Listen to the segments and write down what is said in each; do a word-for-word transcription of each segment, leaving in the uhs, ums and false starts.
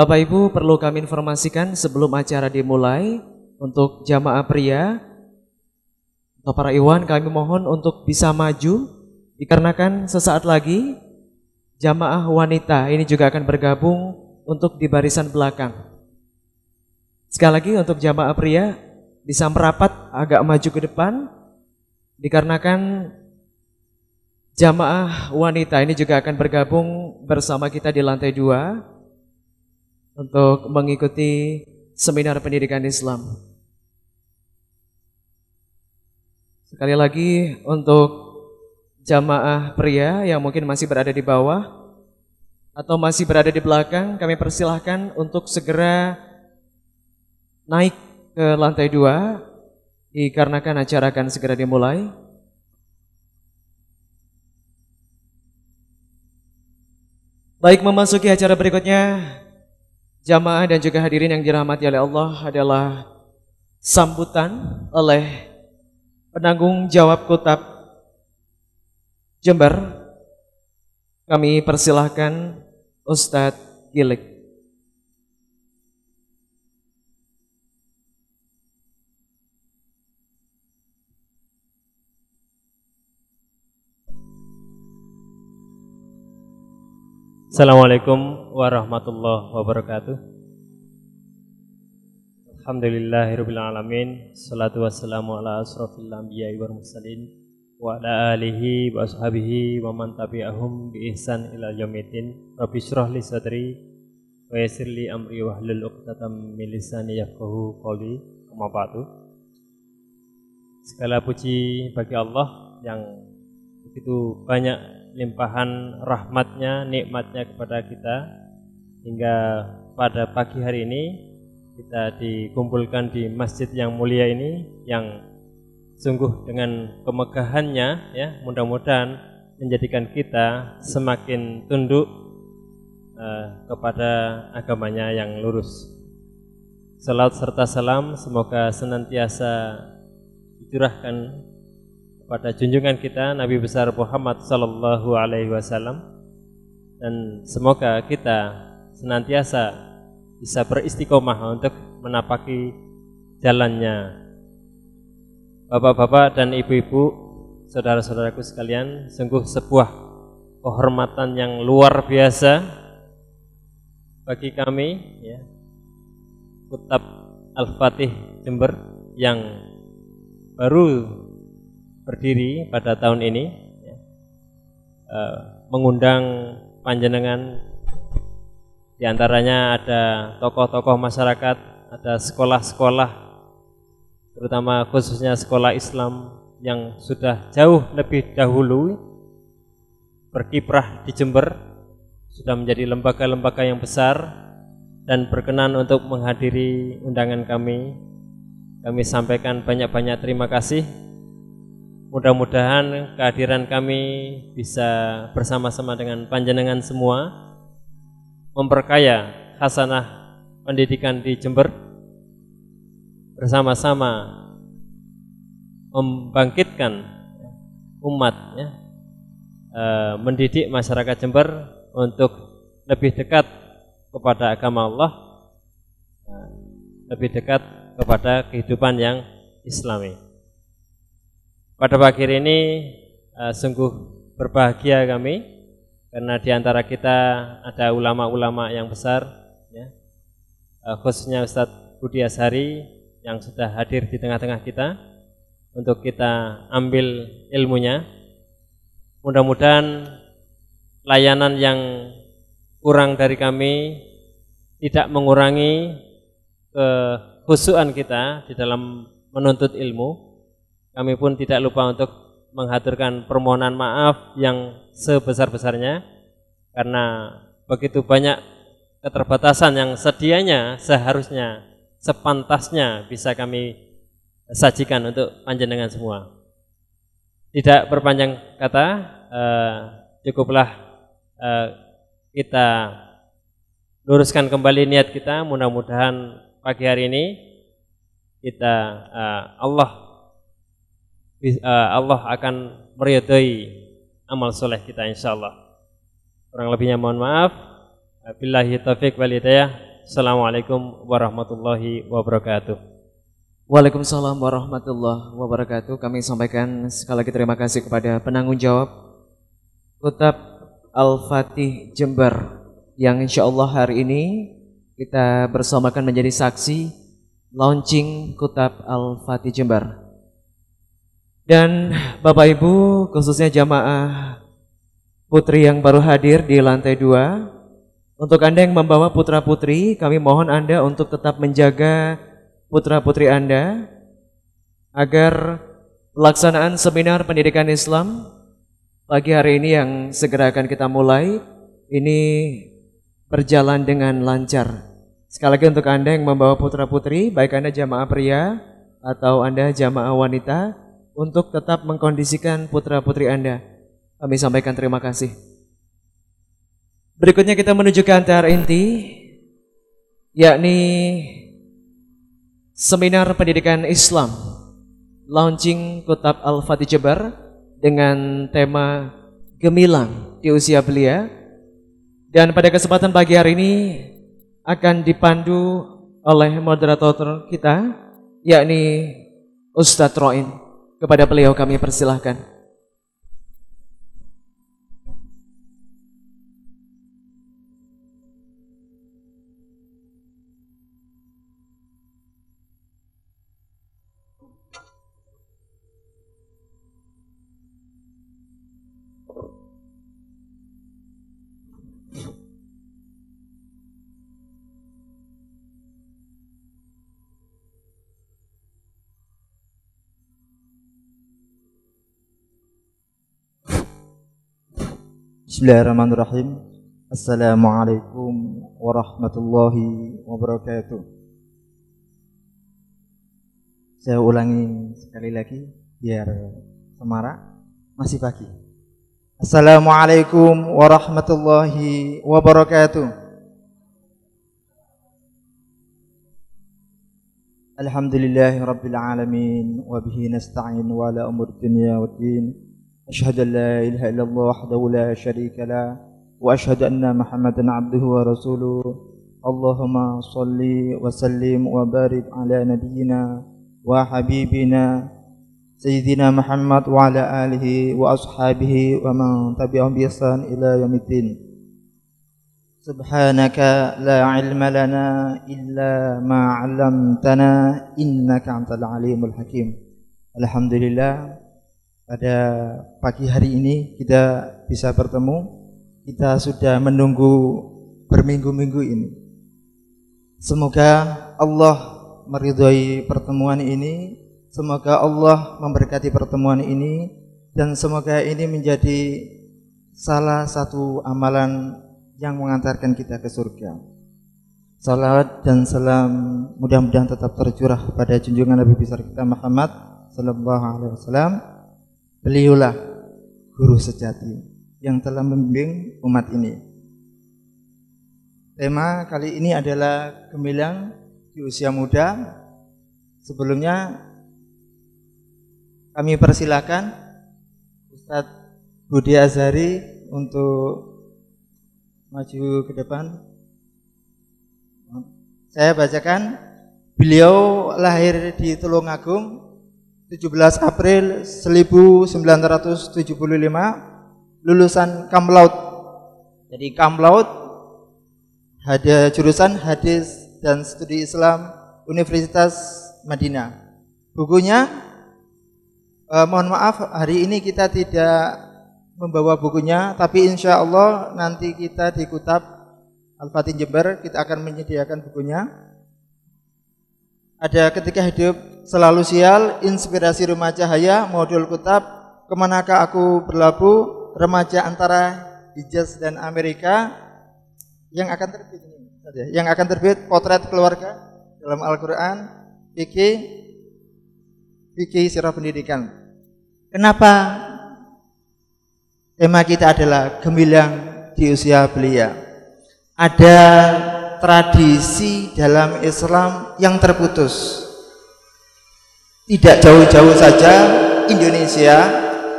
Bapak Ibu, perlu kami informasikan sebelum acara dimulai, untuk jamaah pria atau para iwan kami mohon untuk bisa maju, dikarenakan sesaat lagi jamaah wanita ini juga akan bergabung untuk di barisan belakang. Sekali lagi untuk jamaah pria bisa merapat agak maju ke depan, dikarenakan jamaah wanita ini juga akan bergabung bersama kita di lantai dua untuk mengikuti seminar pendidikan Islam. Sekali lagi untuk jamaah pria yang mungkin masih berada di bawah atau masih berada di belakang, kami persilahkan untuk segera naik ke lantai dua dikarenakan acara akan segera dimulai. Baik, memasuki acara berikutnya, jamaah dan juga hadirin yang dirahmati oleh Allah, adalah sambutan oleh penanggung jawab Kutab Jember. Kami persilahkan Ustadz Gilik. Assalamualaikum warahmatullahi wabarakatuh. Alhamdulillahirabbil alamin, salatu wassalamu ala asrofil anbiya'i wal mursalin wa ala alihi wa ashabihi wa man tabi'ahum bi ihsan ila yaumiddin. Rabbi shrah li sadri wa yassir li amri wahlul 'uqdatam min lisani yafqahu qawli. Amma ba'du. Segala puji bagi Allah yang begitu banyak limpahan rahmatnya, nikmatnya kepada kita hingga pada pagi hari ini kita dikumpulkan di masjid yang mulia ini, yang sungguh dengan kemegahannya ya, mudah-mudahan menjadikan kita semakin tunduk uh, kepada agamanya yang lurus. Salawat serta salam semoga senantiasa dicurahkan kepada junjungan kita Nabi besar Muhammad Sallallahu Alaihi Wasallam, dan semoga kita senantiasa bisa beristiqomah untuk menapaki jalannya. Bapak-bapak dan ibu-ibu, saudara-saudaraku sekalian, sungguh sebuah kehormatan yang luar biasa bagi kami ya, Kutab Al-Fatih Jember yang baru berdiri pada tahun ini ya, uh, mengundang panjenengan. Di antaranya ada tokoh-tokoh masyarakat, ada sekolah-sekolah, terutama khususnya sekolah Islam yang sudah jauh lebih dahulu berkiprah di Jember, sudah menjadi lembaga-lembaga yang besar dan berkenan untuk menghadiri undangan kami. Kami sampaikan banyak-banyak terima kasih. Mudah-mudahan kehadiran kami bisa bersama-sama dengan panjenengan semua memperkaya khasanah pendidikan di Jember, bersama-sama membangkitkan umat ya, e, mendidik masyarakat Jember untuk lebih dekat kepada agama Allah, lebih dekat kepada kehidupan yang Islami. Pada pagi hari ini e, sungguh berbahagia kami karena di antara kita ada ulama-ulama yang besar, ya, khususnya Ustadz Budi Ashari yang sudah hadir di tengah-tengah kita untuk kita ambil ilmunya. Mudah-mudahan layanan yang kurang dari kami tidak mengurangi kekhusuan kita di dalam menuntut ilmu. Kami pun tidak lupa untuk menghaturkan permohonan maaf yang sebesar-besarnya karena begitu banyak keterbatasan yang sedianya seharusnya sepantasnya bisa kami sajikan untuk panjenengan semua. Tidak berpanjang kata, eh, cukuplah eh, kita luruskan kembali niat kita. Mudah-mudahan pagi hari ini kita eh, Allah Allah akan meridhai amal soleh kita insyaallah. Kurang lebihnya mohon maaf. Billahi taufiq wal hidayah. Assalamualaikum warahmatullahi wabarakatuh. Waalaikumsalam warahmatullahi wabarakatuh. Kami sampaikan sekali lagi terima kasih kepada penanggung jawab Kutab Al-Fatih Jember yang insya Allah hari ini kita bersamakan menjadi saksi launching Kutab Al-Fatih Jember. Dan Bapak Ibu khususnya jamaah putri yang baru hadir di lantai dua, untuk Anda yang membawa putra-putri, kami mohon Anda untuk tetap menjaga putra-putri Anda agar pelaksanaan seminar pendidikan Islam pagi hari ini yang segera akan kita mulai, ini berjalan dengan lancar. Sekali lagi untuk Anda yang membawa putra-putri, baik Anda jamaah pria atau Anda jamaah wanita, untuk tetap mengkondisikan putra-putri Anda. Kami sampaikan terima kasih. Berikutnya kita menuju ke antar inti, yakni Seminar Pendidikan Islam Launching Kutab Al-Fatih Jember dengan tema Gemilang di Usia Belia. Dan pada kesempatan pagi hari ini akan dipandu oleh moderator kita, yakni Ustadz Roin. Kepada beliau kami persilahkan. Bismillahirrahmanirrahim. Assalamualaikum warahmatullahi wabarakatuh. Saya ulangi sekali lagi biar semarak, masih pagi. Assalamualaikum warahmatullahi wabarakatuh. Alhamdulillahirabbil alamin wa bihi nasta'in wa ala umur dunya waddin. Asyhadu an la ilaha illallah wahdahu la syarika lah wa asyhadu anna Muhammadan abduhu wa rasuluh. Allahumma shalli wa sallim wa barik ala nabiyyina wa habibina sayyidina Muhammad wa ala alihi wa ashabihi wa man tabi'ahum bi ihsan ila yaumiddin. Subhanaka la ilma lana illa ma 'allamtana innaka antal alimul hakim. Alhamdulillah, pada pagi hari ini kita bisa bertemu. Kita sudah menunggu berminggu-minggu ini. Semoga Allah meridhai pertemuan ini, semoga Allah memberkati pertemuan ini, dan semoga ini menjadi salah satu amalan yang mengantarkan kita ke surga. Salawat dan salam mudah-mudahan tetap tercurah pada junjungan Nabi besar kita Muhammad Sallallahu Alaihi Wasallam. Beliaulah guru sejati yang telah membimbing umat ini. Tema kali ini adalah gemilang di usia muda. Sebelumnya kami persilakan Ustadz Budi Ashari untuk maju ke depan. Saya bacakan. Beliau lahir di Tulungagung tujuh belas April seribu sembilan ratus tujuh puluh lima, lulusan Kamlaut. Jadi Kamlaut ada jurusan Hadis dan Studi Islam Universitas Madinah. Bukunya, eh, mohon maaf hari ini kita tidak membawa bukunya, tapi insya Allah nanti kita di Kutab Al-Fatih Jember kita akan menyediakan bukunya. Ada Ketika Hidup Selalu Sial, Inspirasi Rumah Cahaya, modul Kutab, Kemanakah Aku Berlabuh, Remaja Antara Hijaz dan Amerika, yang akan terbit yang akan terbit Potret Keluarga dalam Al-Quran, fikih fikih sirah pendidikan. Kenapa tema kita adalah gemilang di usia belia? Ada tradisi dalam Islam yang terputus. Tidak jauh-jauh saja Indonesia,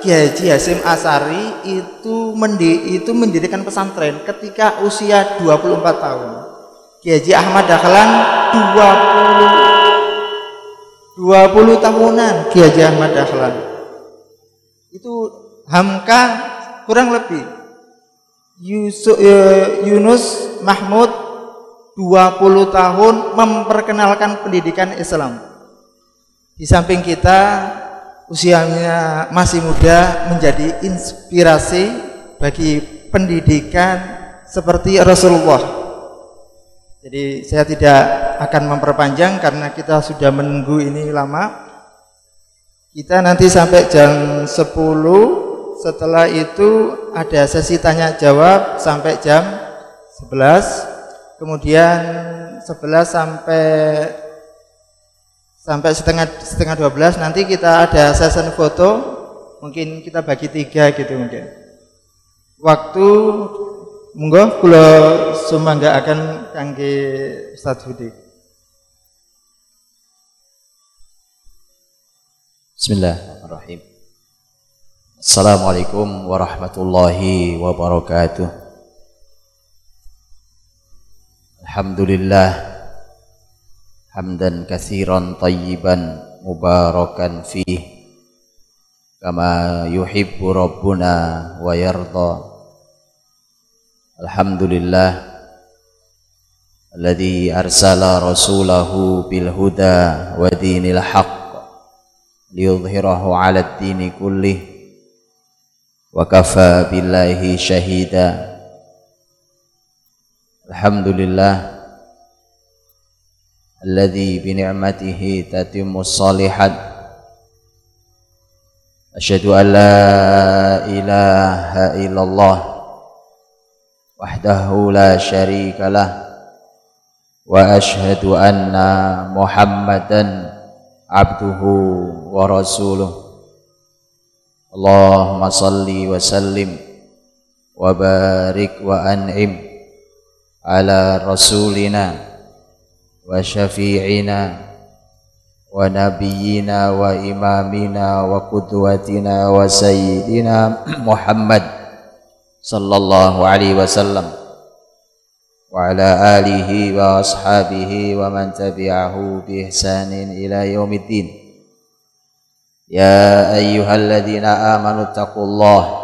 Kiai Haji Hasyim Asyari itu, mendi, itu mendirikan pesantren ketika usia dua puluh empat tahun. Kiai Haji Ahmad Dahlan dua puluh tahunan. Kiai Haji Ahmad Dahlan itu Hamka kurang lebih Yusuf, uh, Yunus Mahmud dua puluh tahun memperkenalkan pendidikan Islam. Di samping kita usianya masih muda, menjadi inspirasi bagi pendidikan seperti Rasulullah. Jadi saya tidak akan memperpanjang karena kita sudah menunggu ini lama. Kita nanti sampai jam sepuluh, setelah itu ada sesi tanya jawab sampai jam sebelas. Kemudian sebelas sampai sampai setengah setengah dua belas nanti kita ada sesi foto, mungkin kita bagi tiga gitu mungkin. Waktu monggo kula sumanggaaken kangge Ustadz Budi. Bismillahirrahmanirrahim. Assalamualaikum warahmatullahi wabarakatuh. Alhamdulillah hamdan katsiran tayyiban mubarakan fihi kama yuhibbu rabbuna wa yarda. Alhamdulillah alladzi arsala rasulahu bil huda wa dinil haqq liyudhhirahu 'alad dini kullih wa kafa billahi syahida. Alhamdulillah alladzi bi ni'matihi tatimmu shalihat. Asyhadu an la ilaha illallah wahdahu la syarikalah wa asyhadu anna Muhammadan abduhu wa rasuluh. Allahumma shalli wa sallim wa barik wa an'im ala rasulina wa syafi'ina wa nabiyina wa imamina wa qudwatina wa sayyidina Muhammad sallallahu alaihi wasallam wa ala alihi wa ashabihi wa man tabi'ahu bi ihsanin ila yaumiddin. Ya ayyuhalladzina amanu taqullaha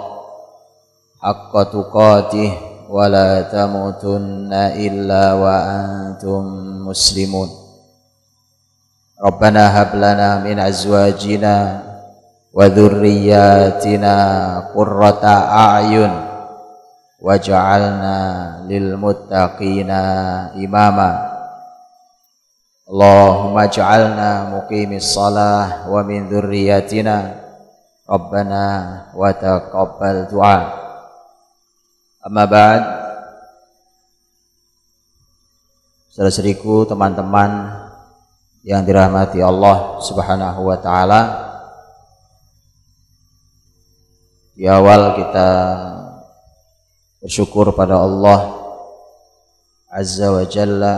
haqqa tuqatih wa la tamutunna illa wa antum muslimun. Rabbana hab lana min azwajina wa dhurriyyatina qurrata a'yun waj'alna lil muttaqina imama. Allahumma ij'alna muqimis shalah wa min dhurriyyatina rabbana wa taqabbal du'a. Amma ba'd. Saudara-saudariku, teman-teman yang dirahmati Allah Subhanahu wa taala. Di awal kita bersyukur pada Allah Azza wa Jalla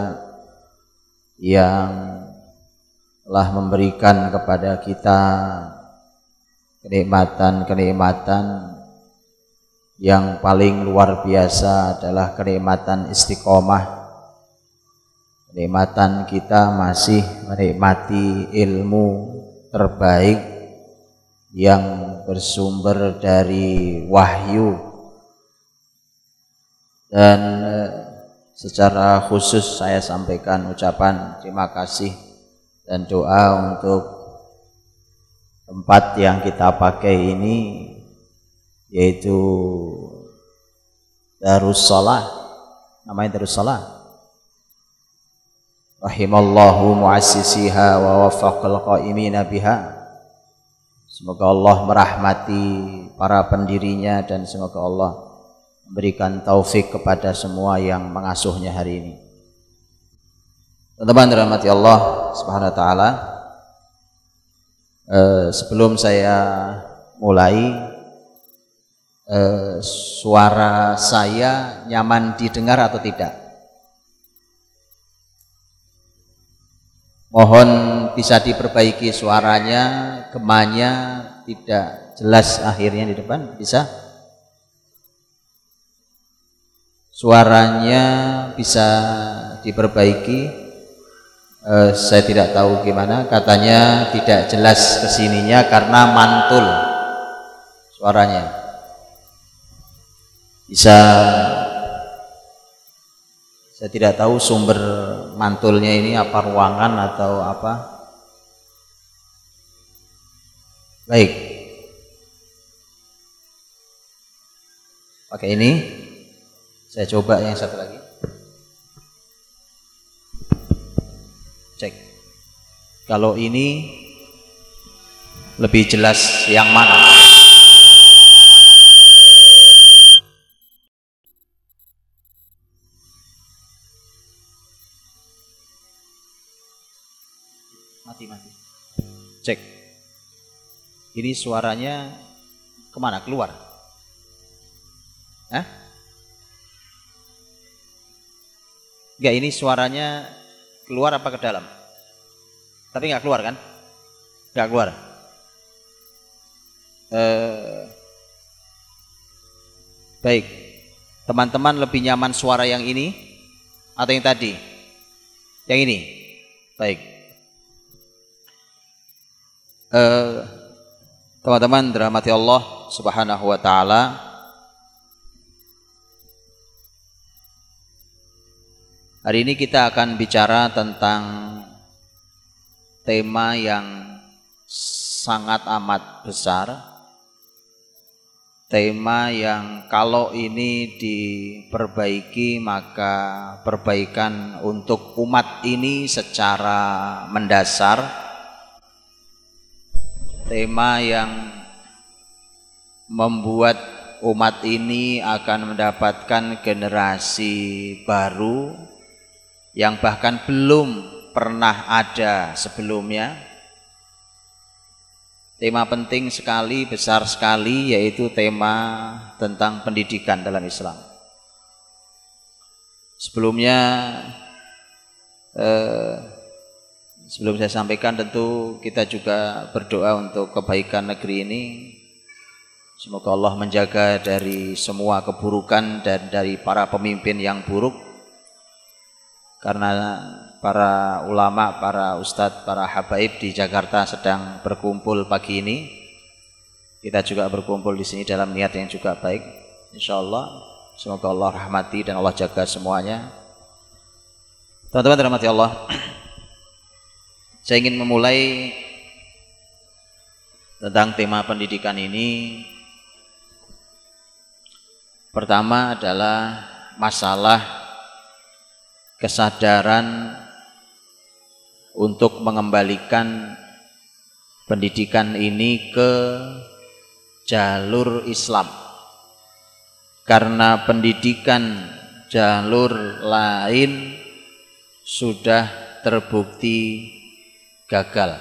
yang telah memberikan kepada kita kenikmatan-kenikmatan. Yang paling luar biasa adalah kenikmatan istiqomah. Kenikmatan kita masih menikmati ilmu terbaik yang bersumber dari wahyu. Dan secara khusus saya sampaikan ucapan terima kasih dan doa untuk tempat yang kita pakai ini, yaitu Darussalah. Namanya Darussalah rahimallahu muassisiha wa waffaqal qaimina biha. Semoga Allah merahmati para pendirinya dan semoga Allah memberikan taufik kepada semua yang mengasuhnya hari ini. Teman-teman dirahmati Allah Subhanahu wa taala, eh, sebelum saya mulai, Uh, suara saya nyaman didengar atau tidak? Mohon bisa diperbaiki suaranya, gemanya tidak jelas akhirnya di depan, bisa? Suaranya bisa diperbaiki. Uh, saya tidak tahu gimana, katanya tidak jelas kesininya karena mantul suaranya, bisa saya tidak tahu sumber mantulnya ini apa, ruangan atau apa. Baik, pakai ini saya coba yang satu lagi. Cek kalau ini lebih jelas yang mana. Mati-mati. Cek ini suaranya kemana, keluar? Hah? Enggak, ini suaranya keluar apa ke dalam? Tapi nggak keluar kan? Nggak keluar. Eh, baik, teman-teman lebih nyaman suara yang ini atau yang tadi? Yang ini. Baik. Eh, teman-teman dirahmati Allah Subhanahu wa taala. Hari ini kita akan bicara tentang tema yang sangat amat besar. Tema yang kalau ini diperbaiki maka perbaikan untuk umat ini secara mendasar. Tema yang membuat umat ini akan mendapatkan generasi baru yang bahkan belum pernah ada sebelumnya. Tema penting sekali, besar sekali, yaitu tema tentang pendidikan dalam Islam. Sebelumnya eh, sebelum saya sampaikan, tentu kita juga berdoa untuk kebaikan negeri ini. Semoga Allah menjaga dari semua keburukan dan dari para pemimpin yang buruk. Karena para ulama, para ustadz, para habaib di Jakarta sedang berkumpul pagi ini, kita juga berkumpul di sini dalam niat yang juga baik. Insya Allah, semoga Allah rahmati dan Allah jaga semuanya. Teman-teman dirahmati Allah, saya ingin memulai tentang tema pendidikan ini. Pertama adalah masalah kesadaran untuk mengembalikan pendidikan ini ke jalur Islam, karena pendidikan jalur lain sudah terbukti gagal.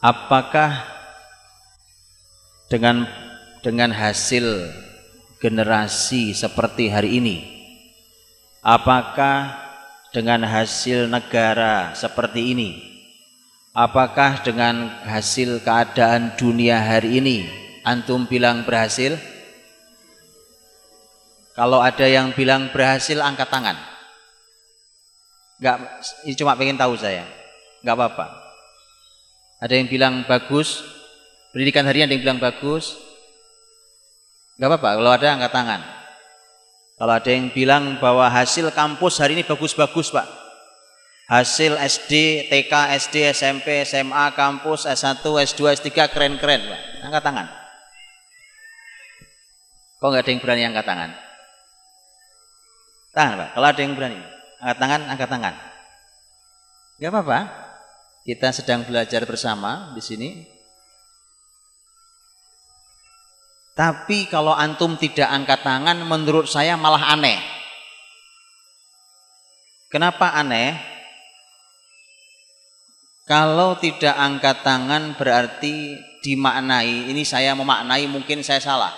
Apakah dengan dengan hasil generasi seperti hari ini, apakah dengan hasil negara seperti ini, apakah dengan hasil keadaan dunia hari ini, antum bilang berhasil? Kalau ada yang bilang berhasil, angkat tangan. Nggak, ini cuma pengen tahu saya, nggak apa-apa. Ada yang bilang bagus, pendidikan hari ini ada yang bilang bagus. Gak apa-apa, kalau ada angkat tangan. Kalau ada yang bilang bahwa hasil kampus hari ini bagus-bagus Pak, hasil S D, T K, S D, S M P, S M A, kampus, S satu, S dua, S tiga keren-keren Pak, angkat tangan. Kok gak ada yang berani angkat tangan? Tangan Pak, kalau ada yang berani angkat tangan, angkat tangan. Gak apa-apa, kita sedang belajar bersama di sini. Tapi kalau antum tidak angkat tangan, menurut saya malah aneh. Kenapa aneh? Kalau tidak angkat tangan berarti dimaknai, ini saya memaknai, mungkin saya salah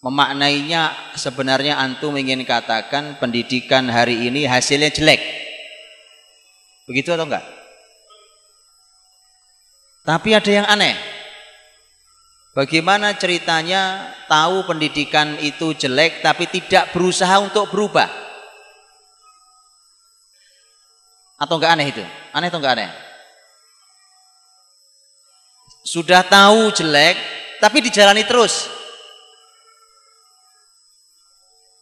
memaknainya, sebenarnya antum ingin katakan pendidikan hari ini hasilnya jelek, begitu atau enggak? Tapi ada yang aneh. Bagaimana ceritanya tahu pendidikan itu jelek tapi tidak berusaha untuk berubah? Atau enggak aneh itu? Aneh atau enggak aneh? Sudah tahu jelek tapi dijalani terus.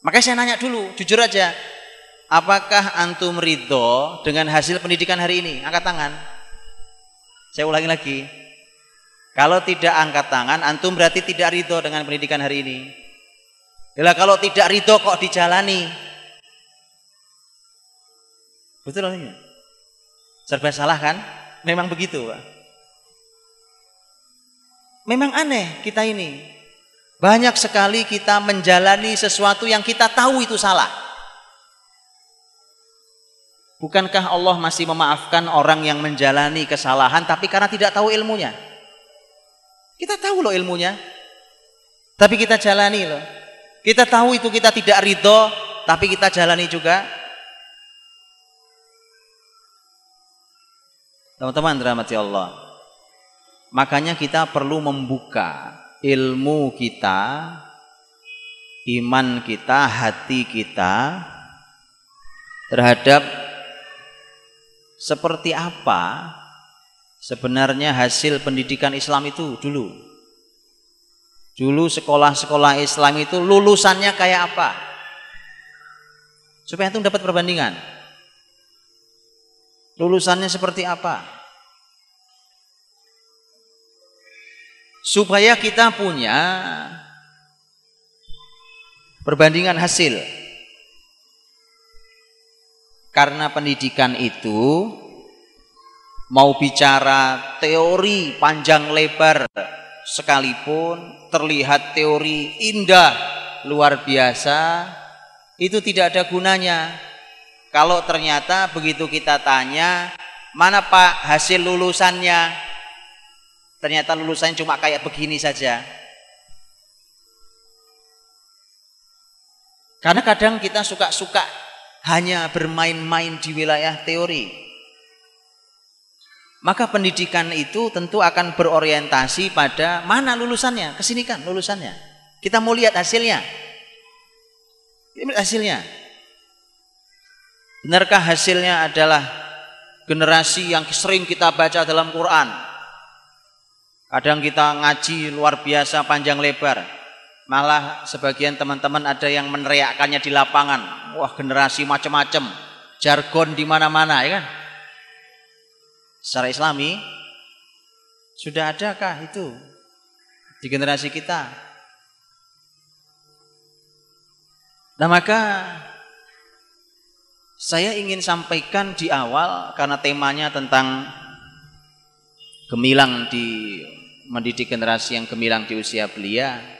Makanya saya nanya dulu, jujur aja. Apakah antum ridho dengan hasil pendidikan hari ini? Angkat tangan. Saya ulangi lagi. Kalau tidak angkat tangan, antum berarti tidak ridho dengan pendidikan hari ini. Yalah, kalau tidak ridho kok dijalani? Betul ini? Serba salah kan? Memang begitu, Pak. Memang aneh kita ini. Banyak sekali kita menjalani sesuatu yang kita tahu itu salah. Bukankah Allah masih memaafkan orang yang menjalani kesalahan tapi karena tidak tahu ilmunya? Kita tahu loh ilmunya, tapi kita jalani loh. Kita tahu itu kita tidak ridho, tapi kita jalani juga. Teman-teman dirahmati Allah, makanya kita perlu membuka ilmu kita, iman kita, hati kita terhadap seperti apa sebenarnya hasil pendidikan Islam itu dulu. Dulu sekolah-sekolah Islam itu lulusannya kayak apa? Supaya itu dapat perbandingan. Lulusannya seperti apa? Supaya kita punya perbandingan hasil. Karena pendidikan itu mau bicara teori panjang lebar sekalipun, terlihat teori indah luar biasa, itu tidak ada gunanya kalau ternyata begitu kita tanya, mana Pak hasil lulusannya, ternyata lulusannya cuma kayak begini saja. Karena kadang kita suka-suka hanya bermain-main di wilayah teori. Maka pendidikan itu tentu akan berorientasi pada mana lulusannya. Kesini kan lulusannya. Kita mau lihat hasilnya. Ini hasilnya. Benarkah hasilnya adalah generasi yang sering kita baca dalam Quran? Kadang kita ngaji luar biasa panjang lebar. Malah sebagian teman-teman ada yang meneriakkannya di lapangan. Wah, generasi macam-macam, jargon di mana-mana, ya kan? Secara Islami sudah adakah itu di generasi kita? Nah, maka saya ingin sampaikan di awal karena temanya tentang gemilang di mendidik generasi yang gemilang di usia belia.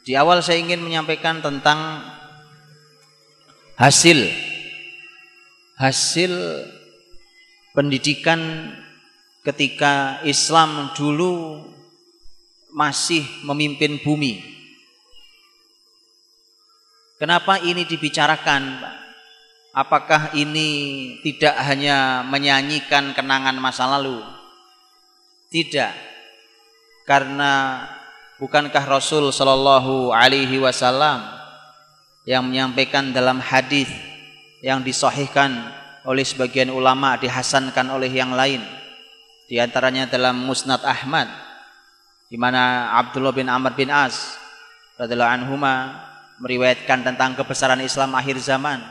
Di awal saya ingin menyampaikan tentang hasil hasil pendidikan ketika Islam dulu masih memimpin bumi. Kenapa ini dibicarakan? Apakah ini tidak hanya menyanyikan kenangan masa lalu? Tidak. Karena bukankah Rasul Shallallahu Alaihi Wasallam yang menyampaikan dalam hadis yang disahihkan oleh sebagian ulama, dihasankan oleh yang lain, di antaranya dalam Musnad Ahmad, di mana Abdullah bin Amr bin As radhiyallahu anhuma meriwayatkan tentang kebesaran Islam akhir zaman.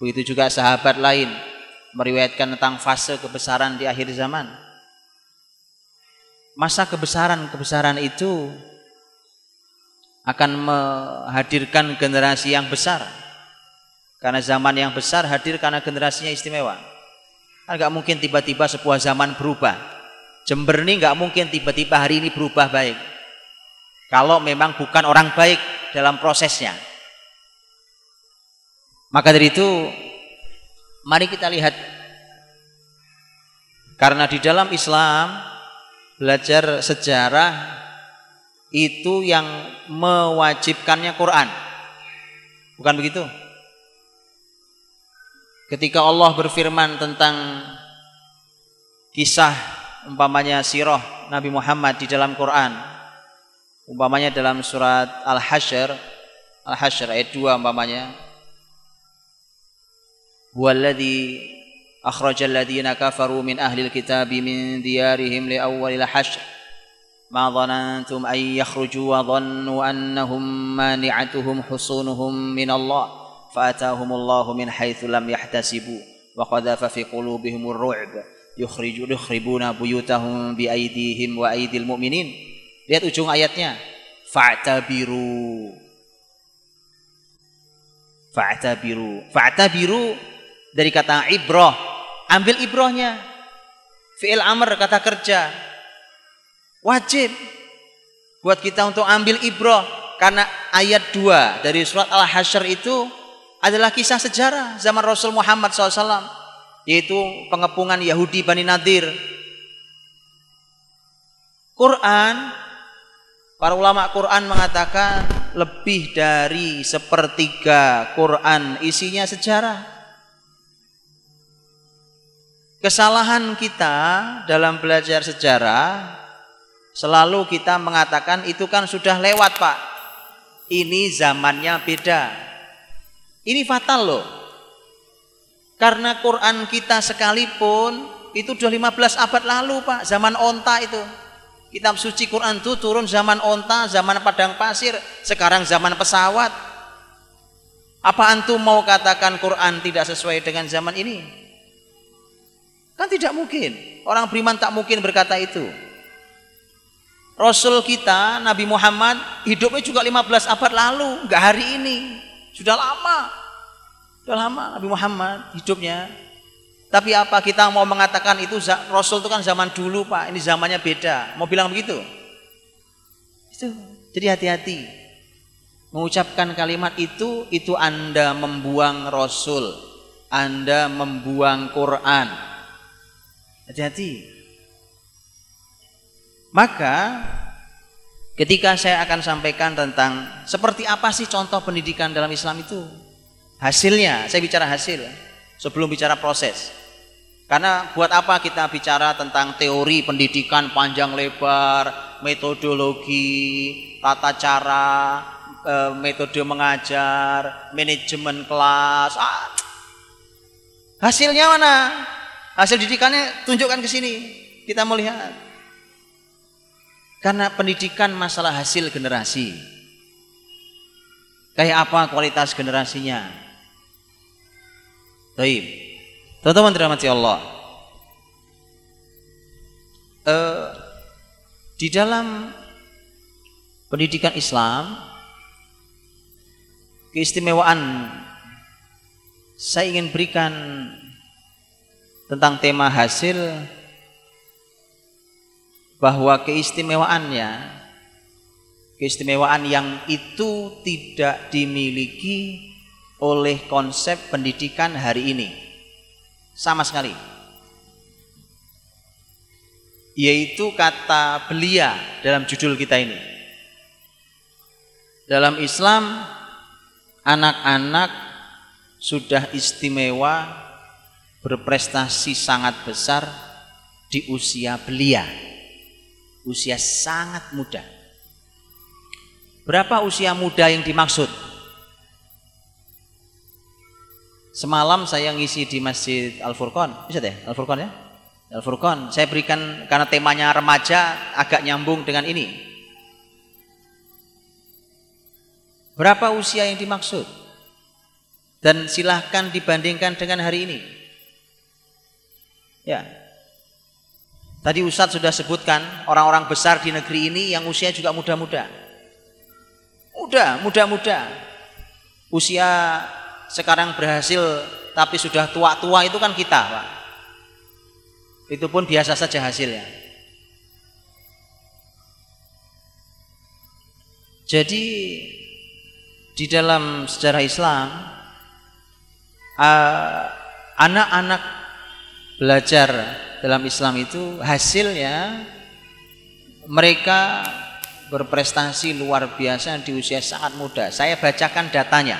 Begitu juga sahabat lain meriwayatkan tentang fase kebesaran di akhir zaman. Masa kebesaran-kebesaran itu akan menghadirkan generasi yang besar. Karena zaman yang besar hadir karena generasinya istimewa. Kan gak mungkin tiba-tiba sebuah zaman berubah. Jember ini gak mungkin tiba-tiba hari ini berubah baik. Kalau memang bukan orang baik dalam prosesnya. Maka dari itu, mari kita lihat. Karena di dalam Islam, belajar sejarah itu yang mewajibkannya Quran. Bukan begitu? Ketika Allah berfirman tentang kisah umpamanya sirah Nabi Muhammad di dalam Quran, umpamanya dalam surat Al-Hasyr, Al-Hasyr ayat dua umpamanya, huwallazi akhrajal ladzina kafaru min ahlil kitabi min diyarihim li awwalil hasyr ma dhanantum ay yakhruju wa dhannu annahum mani'atuhum husunuhum min Allah fa'atahumullahu min haitsu lam yahtasibu wa qadhafa fi qulubihimur ru'b yukhrijuna yukhribuna buyutahum bi aydihim wa aydil mu'minin. Lihat ujung ayatnya, fa'tabiru fa'tabiru fa'tabiru dari kata ibrah, ambil ibrahnya, fi'il amr kata kerja, wajib buat kita untuk ambil ibrah karena ayat dua dari surat Al-Hasyr itu adalah kisah sejarah zaman Rasul Muhammad shallallahu alaihi wasallam, yaitu pengepungan Yahudi Bani Nadir. Quran, para ulama Quran mengatakan lebih dari sepertiga Quran isinya sejarah. Kesalahan kita dalam belajar sejarah, selalu kita mengatakan itu kan sudah lewat Pak, ini zamannya beda. Ini fatal loh, karena Quran kita sekalipun itu sudah lima belas abad lalu Pak, zaman onta itu. Kitab suci Quran itu turun zaman onta, zaman padang pasir, sekarang zaman pesawat. Apa antum mau katakan Quran tidak sesuai dengan zaman ini? Kan tidak mungkin, orang beriman tak mungkin berkata itu. Rasul kita Nabi Muhammad hidupnya juga lima belas abad lalu, nggak hari ini. Sudah lama, sudah lama Nabi Muhammad hidupnya. Tapi apa kita mau mengatakan itu Rasul itu kan zaman dulu Pak, ini zamannya beda. Mau bilang begitu? Itu. Jadi hati-hati mengucapkan kalimat itu, itu Anda membuang Rasul, Anda membuang Quran. Hati-hati. Maka ketika saya akan sampaikan tentang seperti apa sih contoh pendidikan dalam Islam itu, hasilnya, saya bicara hasil sebelum bicara proses. Karena buat apa kita bicara tentang teori pendidikan panjang lebar, metodologi, tata cara, metode mengajar, manajemen kelas. Ah, hasilnya mana? Hasil didikannya tunjukkan ke sini, kita mau lihat. Karena pendidikan masalah hasil generasi, kayak apa kualitas generasinya. Baik, teman-teman dirahmati Allah, eh, di dalam pendidikan Islam keistimewaan saya ingin berikan tentang tema hasil, bahwa keistimewaannya, keistimewaan yang itu tidak dimiliki oleh konsep pendidikan hari ini sama sekali, yaitu kata belia dalam judul kita ini. Dalam Islam anak-anak sudah istimewa, berprestasi sangat besar di usia belia, usia sangat muda. Berapa usia muda yang dimaksud? Semalam saya ngisi di Masjid Al-Furqan, bisa deh Al-Furqan ya? Al-Furqan, saya berikan karena temanya remaja agak nyambung dengan ini. Berapa usia yang dimaksud? Dan silahkan dibandingkan dengan hari ini. Ya. Tadi Ustadz sudah sebutkan orang-orang besar di negeri ini yang usia juga muda-muda. Muda, muda-muda. Usia sekarang berhasil tapi sudah tua-tua itu kan kita Pak. Itu pun biasa saja hasilnya. Jadi di dalam sejarah Islam uh, anak-anak belajar dalam Islam itu hasilnya mereka berprestasi luar biasa di usia sangat muda. Saya bacakan datanya,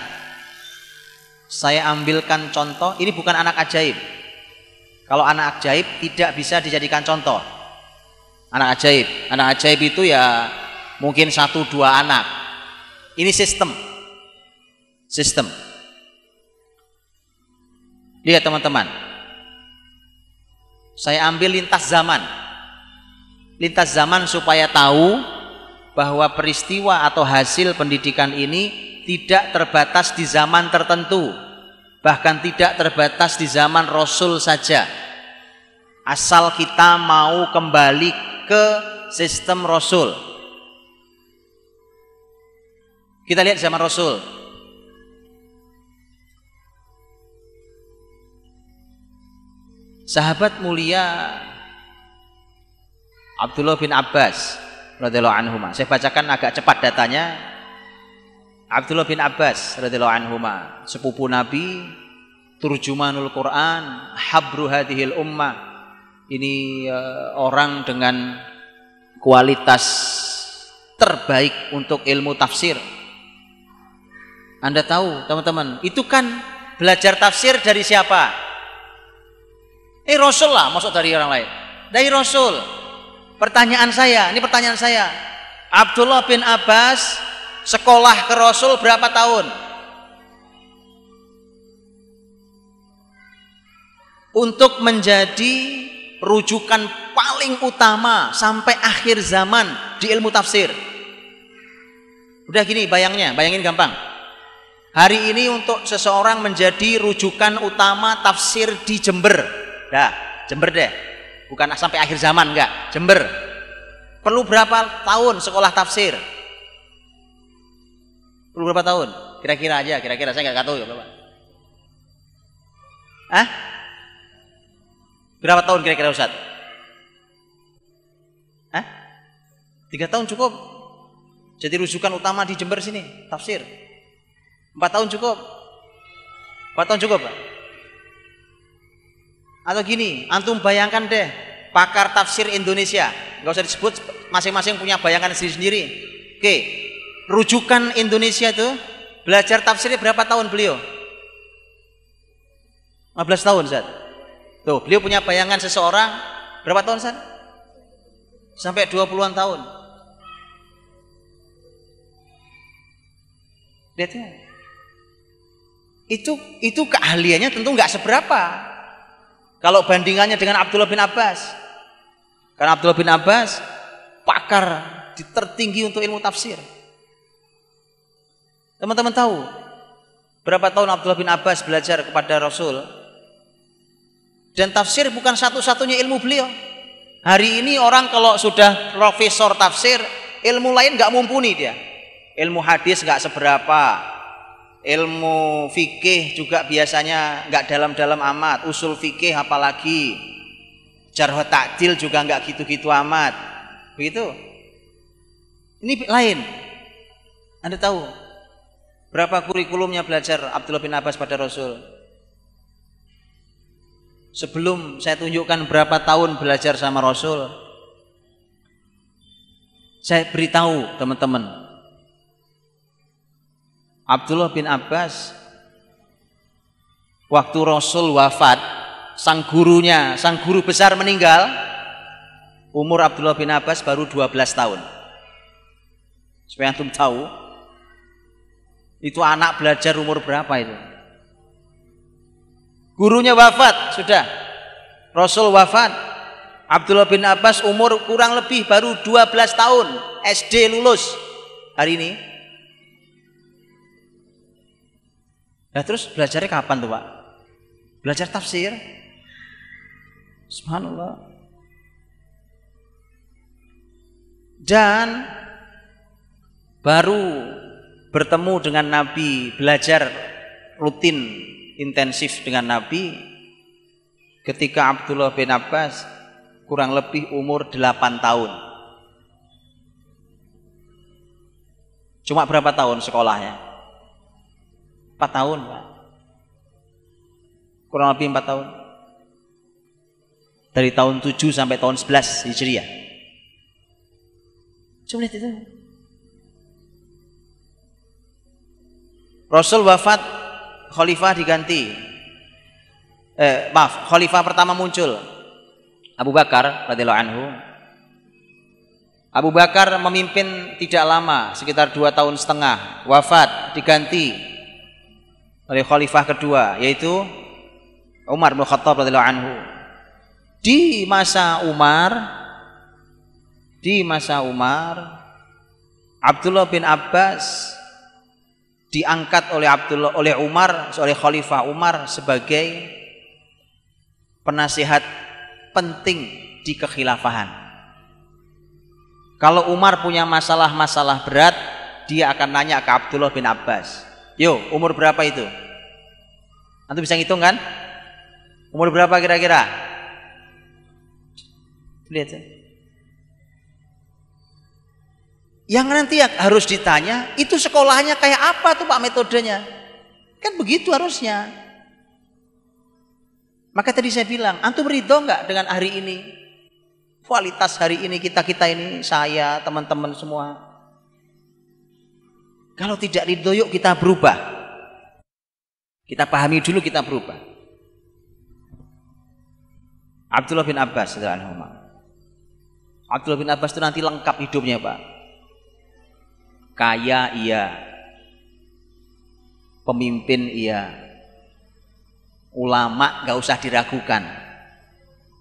saya ambilkan contoh. Ini bukan anak ajaib, kalau anak ajaib tidak bisa dijadikan contoh. anak ajaib. Anak ajaib itu ya mungkin satu dua anak. Ini sistem, sistem. Lihat teman-teman, saya ambil lintas zaman, lintas zaman supaya tahu bahwa peristiwa atau hasil pendidikan ini tidak terbatas di zaman tertentu, bahkan tidak terbatas di zaman Rasul saja, asal kita mau kembali ke sistem Rasul. Kita lihat zaman Rasul. Sahabat mulia Abdullah bin Abbas radhiyallahu anhu. Saya bacakan agak cepat datanya. Abdullah bin Abbas radhiyallahu anhu, sepupu Nabi, turjumanul Quran, habru hadhil ummah. Ini uh, orang dengan kualitas terbaik untuk ilmu tafsir. Anda tahu, teman-teman, itu kan belajar tafsir dari siapa? Eh Rasul lah, maksud dari orang lain, dari Rasul. Pertanyaan saya, ini pertanyaan saya, Abdullah bin Abbas sekolah ke Rasul berapa tahun? Untuk menjadi rujukan paling utama sampai akhir zaman di ilmu tafsir. Udah gini bayangnya, bayangin gampang. Hari ini untuk seseorang menjadi rujukan utama tafsir di Jember, dah Jember deh, bukan sampai akhir zaman, enggak, Jember, perlu berapa tahun sekolah tafsir? Perlu berapa tahun? Kira-kira aja, kira-kira, saya nggak tahu ya Bapak. Hah? Berapa tahun kira-kira Ustaz? Hah? Tiga tahun cukup? Jadi rujukan utama di Jember sini, tafsir. Empat tahun cukup? Empat tahun cukup Pak? Atau gini, antum bayangkan deh, pakar tafsir Indonesia, nggak usah disebut, masing-masing punya bayangan sendiri-sendiri. Oke, rujukan Indonesia tuh belajar tafsirnya berapa tahun beliau? lima belas tahun, Zat. Tuh, beliau punya bayangan seseorang berapa tahun, Zat? Sampai dua puluhan tahun. Lihatnya. Itu itu keahliannya tentu nggak seberapa kalau bandingannya dengan Abdullah bin Abbas. Karena Abdullah bin Abbas pakar tertinggi untuk ilmu tafsir. Teman-teman tahu berapa tahun Abdullah bin Abbas belajar kepada Rasul? Dan tafsir bukan satu-satunya ilmu beliau. Hari ini orang kalau sudah profesor tafsir, ilmu lain nggak mumpuni dia. Ilmu hadis nggak seberapa, ilmu fikih juga biasanya nggak dalam-dalam amat, usul fikih apalagi, jarh ta'dil juga nggak gitu-gitu amat, begitu. Ini lain. Anda tahu berapa kurikulumnya belajar Abdullah bin Abbas pada Rasul? Sebelum saya tunjukkan berapa tahun belajar sama Rasul, saya beritahu teman-teman, Abdullah bin Abbas waktu Rasul wafat, sang gurunya, sang guru besar meninggal, umur Abdullah bin Abbas baru dua belas tahun. Supaya antum tahu itu anak belajar umur berapa itu. Gurunya wafat sudah, Rasul wafat, Abdullah bin Abbas umur kurang lebih baru dua belas tahun, S D lulus hari ini. Nah, terus belajarnya kapan tuh Pak? Belajar tafsir? Subhanallah. Dan baru bertemu dengan Nabi, belajar rutin intensif dengan Nabi ketika Abdullah bin Abbas kurang lebih umur delapan tahun. Cuma berapa tahun sekolahnya? empat tahun, Pak. Kurang lebih empat tahun. Dari tahun tujuh sampai tahun sebelas Hijriah. Coba lihat itu. Rasul wafat, khalifah diganti. Eh, maaf, khalifah pertama muncul, Abu Bakar radhiyallahu anhu. Abu Bakar memimpin tidak lama, sekitar dua tahun setengah, wafat, diganti oleh khalifah kedua, yaitu Umar bin Khattab radhiyallahu anhu. Di masa Umar, di masa Umar, Abdullah bin Abbas diangkat oleh Abdullah oleh Umar oleh khalifah Umar sebagai penasihat penting di kekhilafahan. Kalau Umar punya masalah-masalah berat, dia akan nanya ke Abdullah bin Abbas. Yo, umur berapa itu? Antum bisa ngitung kan? Umur berapa kira-kira? Lihat ya. Yang nanti harus ditanya, itu sekolahnya kayak apa tuh Pak metodenya? Kan begitu harusnya. Maka tadi saya bilang, antum ridho nggak dengan hari ini? Kualitas hari ini kita-kita ini, saya, teman-teman semua. Kalau tidak ridho, yuk kita berubah. Kita pahami dulu, kita berubah. Abdullah bin Abbas radhiyallahu anhu. Abdullah bin Abbas itu nanti lengkap hidupnya, Pak. Kaya iya, pemimpin iya, ulama gak usah diragukan.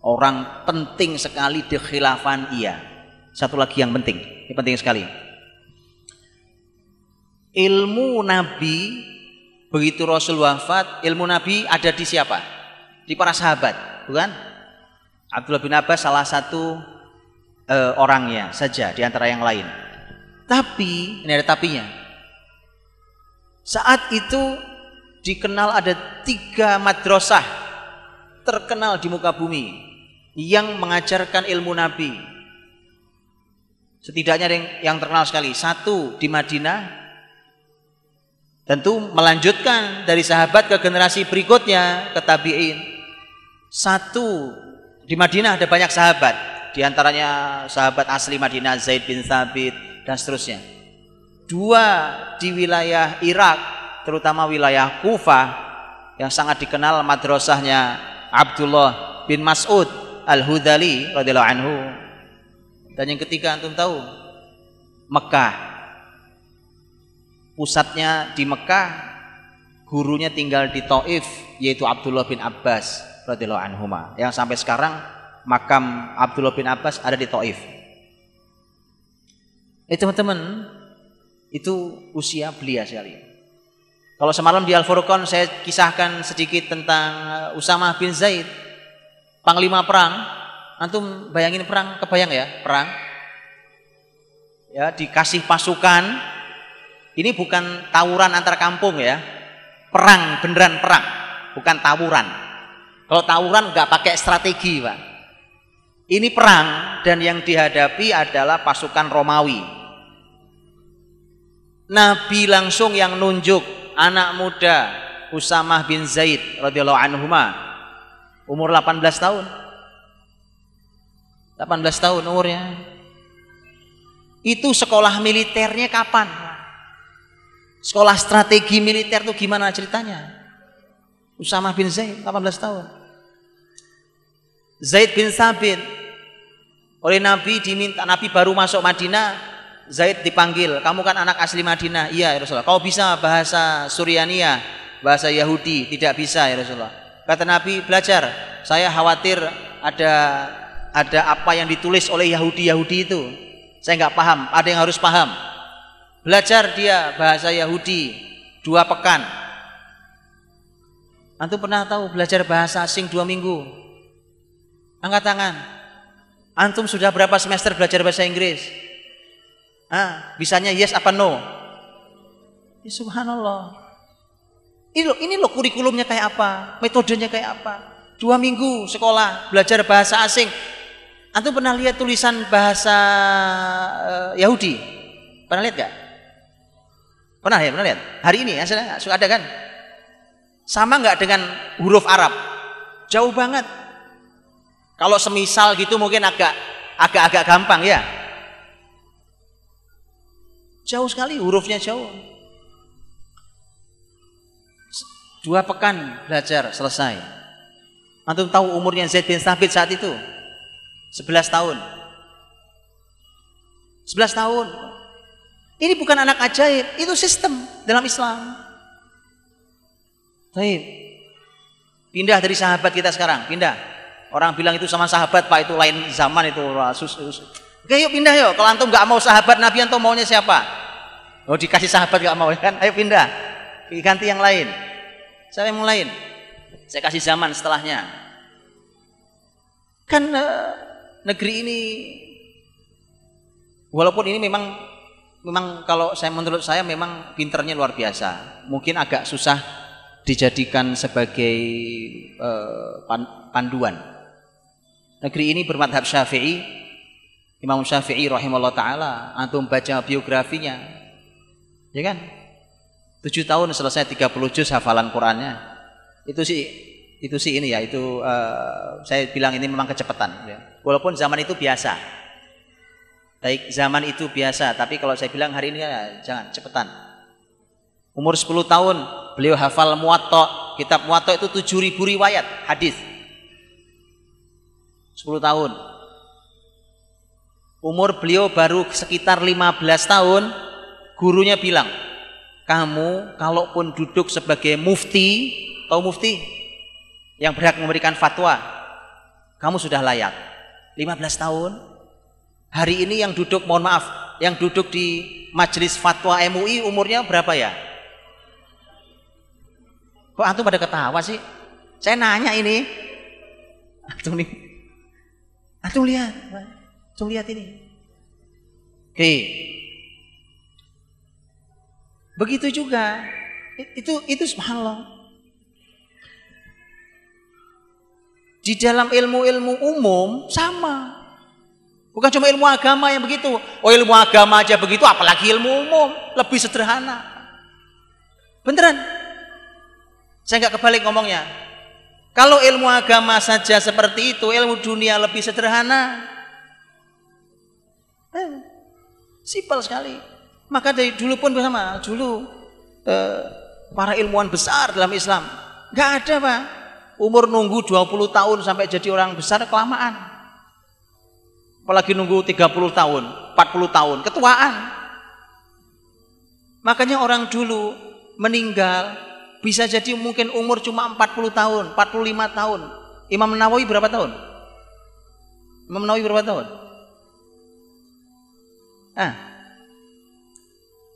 Orang penting sekali di khilafan ia. Satu lagi yang penting, ini penting sekali. Ilmu Nabi, begitu Rasul wafat, ilmu Nabi ada di siapa? Di para sahabat, bukan? Abdullah bin Abbas salah satu e, orangnya saja di antara yang lain. Tapi, ini ada tapinya. Saat itu dikenal ada tiga madrasah terkenal di muka bumi yang mengajarkan ilmu Nabi. Setidaknya yang, yang terkenal sekali. Satu di Madinah, tentu melanjutkan dari sahabat ke generasi berikutnya, ke tabi'in. Satu di Madinah ada banyak sahabat, di antaranya sahabat asli Madinah Zaid bin Thabit dan seterusnya. Dua di wilayah Irak, terutama wilayah Kufah, yang sangat dikenal madrasahnya Abdullah bin Mas'ud Al-Hudali radhiyallahu anhu. Dan yang ketiga antum tahu, Mekah. Pusatnya di Mekah, gurunya tinggal di Thaif, yaitu Abdullah bin Abbas radhiyallahu anhu. Yang sampai sekarang makam Abdullah bin Abbas ada di Thaif. Eh teman-teman, itu usia belia sekali. Kalau semalam di Al-Furqan saya kisahkan sedikit tentang Usamah bin Zaid, panglima perang. Antum bayangin perang, kebayang ya perang? Ya, dikasih pasukan. Ini bukan tawuran antar kampung ya, perang beneran perang, bukan tawuran. Kalau tawuran nggak pakai strategi, Pak. Ini perang dan yang dihadapi adalah pasukan Romawi. Nabi langsung yang nunjuk. Anak muda Usamah bin Zaid radhiyallahu anhuma, umur delapan belas tahun. delapan belas tahun umurnya. Itu sekolah militernya kapan? Sekolah strategi militer tuh gimana ceritanya? Usamah bin Zaid delapan belas tahun. Zaid bin Thabit oleh Nabi diminta, Nabi baru masuk Madinah, Zaid dipanggil, kamu kan anak asli Madinah. Iya ya Rasulullah. Kau bisa bahasa Suriania, bahasa Yahudi? Tidak bisa ya Rasulullah. Kata Nabi, belajar. Saya khawatir ada ada apa yang ditulis oleh Yahudi-Yahudi itu. Saya nggak paham. Ada yang harus paham. Belajar dia bahasa Yahudi dua pekan. Antum pernah tahu belajar bahasa asing dua minggu? Angkat tangan. Antum sudah berapa semester belajar bahasa Inggris? Ah, bisanya yes apa no? Ya, subhanallah. Ini loh, ini loh kurikulumnya kayak apa? Metodenya kayak apa? Dua minggu sekolah belajar bahasa asing. Antum pernah lihat tulisan bahasa uh, Yahudi? Pernah lihat gak? Pernah ya, pernah lihat. Hari ini ya, sudah ada kan? Sama nggak dengan huruf Arab? Jauh banget. Kalau semisal gitu mungkin agak agak-agak gampang ya. Jauh sekali, hurufnya jauh. Dua pekan belajar, selesai. Antum tahu umurnya Zaid bin Thabit saat itu? sebelas tahun. sebelas tahun. Ini bukan anak ajaib, itu sistem dalam Islam. Baik. Pindah dari sahabat kita sekarang, pindah. Orang bilang itu sama sahabat, Pak, itu lain zaman itu. Oke, yuk pindah yuk. Kalau antum nggak mau sahabat Nabi, antum maunya siapa? Oh, dikasih sahabat nggak mau kan? Ayo pindah, ganti yang lain. Saya yang lain. Saya kasih zaman setelahnya. Kan negeri ini, walaupun ini memang memang kalau saya menurut saya memang pinternya luar biasa. Mungkin agak susah dijadikan sebagai uh, panduan. Negeri ini bermadhab Syafi'i. Imam Syafi'i rahimahullah ta'ala, antum baca biografinya, ya kan? tujuh tahun selesai tiga puluh juz hafalan Qurannya. Itu sih itu sih ini ya, itu uh, saya bilang ini memang kecepatan ya. Walaupun zaman itu biasa. Baik, zaman itu biasa, tapi kalau saya bilang hari ini ya, jangan, cepetan. Umur sepuluh tahun beliau hafal Muwatta. Kitab Muwatta itu tujuh ribu riwayat hadis. sepuluh tahun. Umur beliau baru sekitar lima belas tahun, gurunya bilang, "Kamu kalaupun duduk sebagai mufti, tahu mufti? Yang berhak memberikan fatwa, kamu sudah layak." lima belas tahun. Hari ini yang duduk, mohon maaf, yang duduk di majelis fatwa M U I umurnya berapa ya? Kok antum pada ketawa sih? Saya nanya ini. Antum nih. Antum lihat. Antum lihat ini. Oke. Begitu juga. Itu itu subhanallah. Di dalam ilmu-ilmu umum sama. Bukan cuma ilmu agama yang begitu. Oh, ilmu agama aja begitu, apalagi ilmu umum. Lebih sederhana. Beneran. Saya nggak kebalik ngomongnya. Kalau ilmu agama saja seperti itu, ilmu dunia lebih sederhana. Eh, simpel sekali. Maka dari dulu pun bersama. Dulu eh, para ilmuwan besar dalam Islam. Nggak ada, Pak. Umur nunggu dua puluh tahun sampai jadi orang besar, kelamaan. Apalagi nunggu tiga puluh tahun, empat puluh tahun, ketuaan. Makanya orang dulu meninggal bisa jadi mungkin umur cuma empat puluh tahun, empat puluh lima tahun. Imam Nawawi berapa tahun? Imam Nawawi berapa tahun? Ah,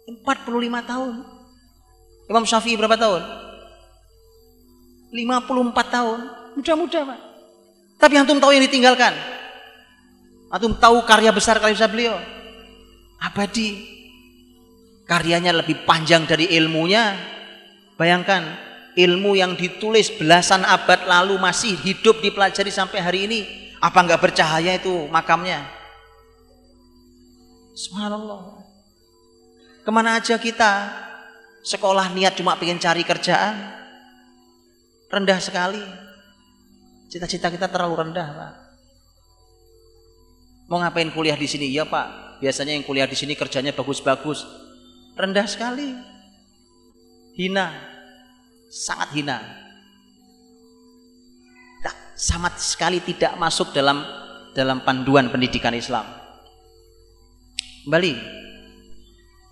empat puluh lima tahun. Imam Syafi'i berapa tahun? lima puluh empat tahun. Mudah-mudah, Pak. Tapi antum tahu yang ditinggalkan. Antum tahu karya besar karya besar beliau abadi, karyanya lebih panjang dari ilmunya. Bayangkan ilmu yang ditulis belasan abad lalu masih hidup dipelajari sampai hari ini, apa nggak bercahaya itu makamnya? Subhanallah. Kemana aja kita? Sekolah niat cuma pengen cari kerjaan, rendah sekali. Cita-cita kita terlalu rendah, Pak. Mau ngapain kuliah di sini? Iya, Pak. Biasanya yang kuliah di sini kerjanya bagus-bagus. Rendah sekali. Hina. Sangat hina. Tak, sama sekali tidak masuk dalam dalam panduan pendidikan Islam. Kembali.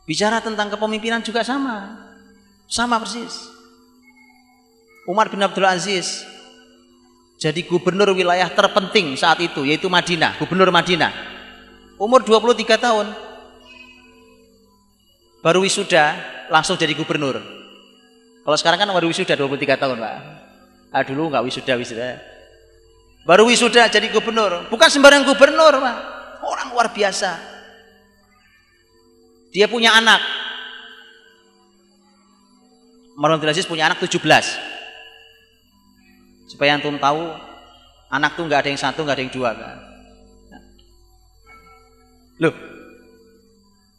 Bicara tentang kepemimpinan juga sama. Sama persis. Umar bin Abdul Aziz jadi gubernur wilayah terpenting saat itu, yaitu Madinah, gubernur Madinah. Umur dua puluh tiga tahun. Baru wisuda, langsung jadi gubernur. Kalau sekarang kan baru wisuda dua puluh tiga tahun, Pak. Ah, dulu nggak wisuda, wisuda. Baru wisuda jadi gubernur. Bukan sembarang gubernur, Pak. Orang luar biasa. Dia punya anak. Umar bin Abdul Aziz punya anak tujuh belas. Supaya antum tahu, anak tuh nggak ada yang satu, nggak ada yang dua, kan? Loh,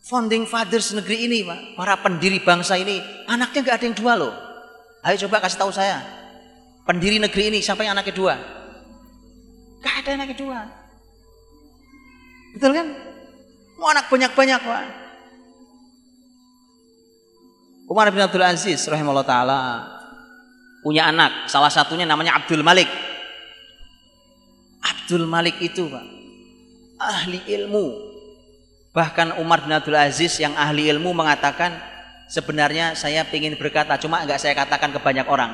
founding fathers negeri ini, Pak, para pendiri bangsa ini, anaknya nggak ada yang dua loh. Ayo coba kasih tahu saya, pendiri negeri ini siapa yang anaknya dua? Nggak ada anaknya dua, betul kan? Mau anak banyak-banyak, Pak. Umar bin Abdul Aziz rahimahullah ta'ala punya anak, salah satunya namanya Abdul Malik. Abdul Malik itu, Pak, ahli ilmu, Bahkan Umar bin Abdul Aziz yang ahli ilmu mengatakan, sebenarnya saya ingin berkata, cuma enggak saya katakan ke banyak orang,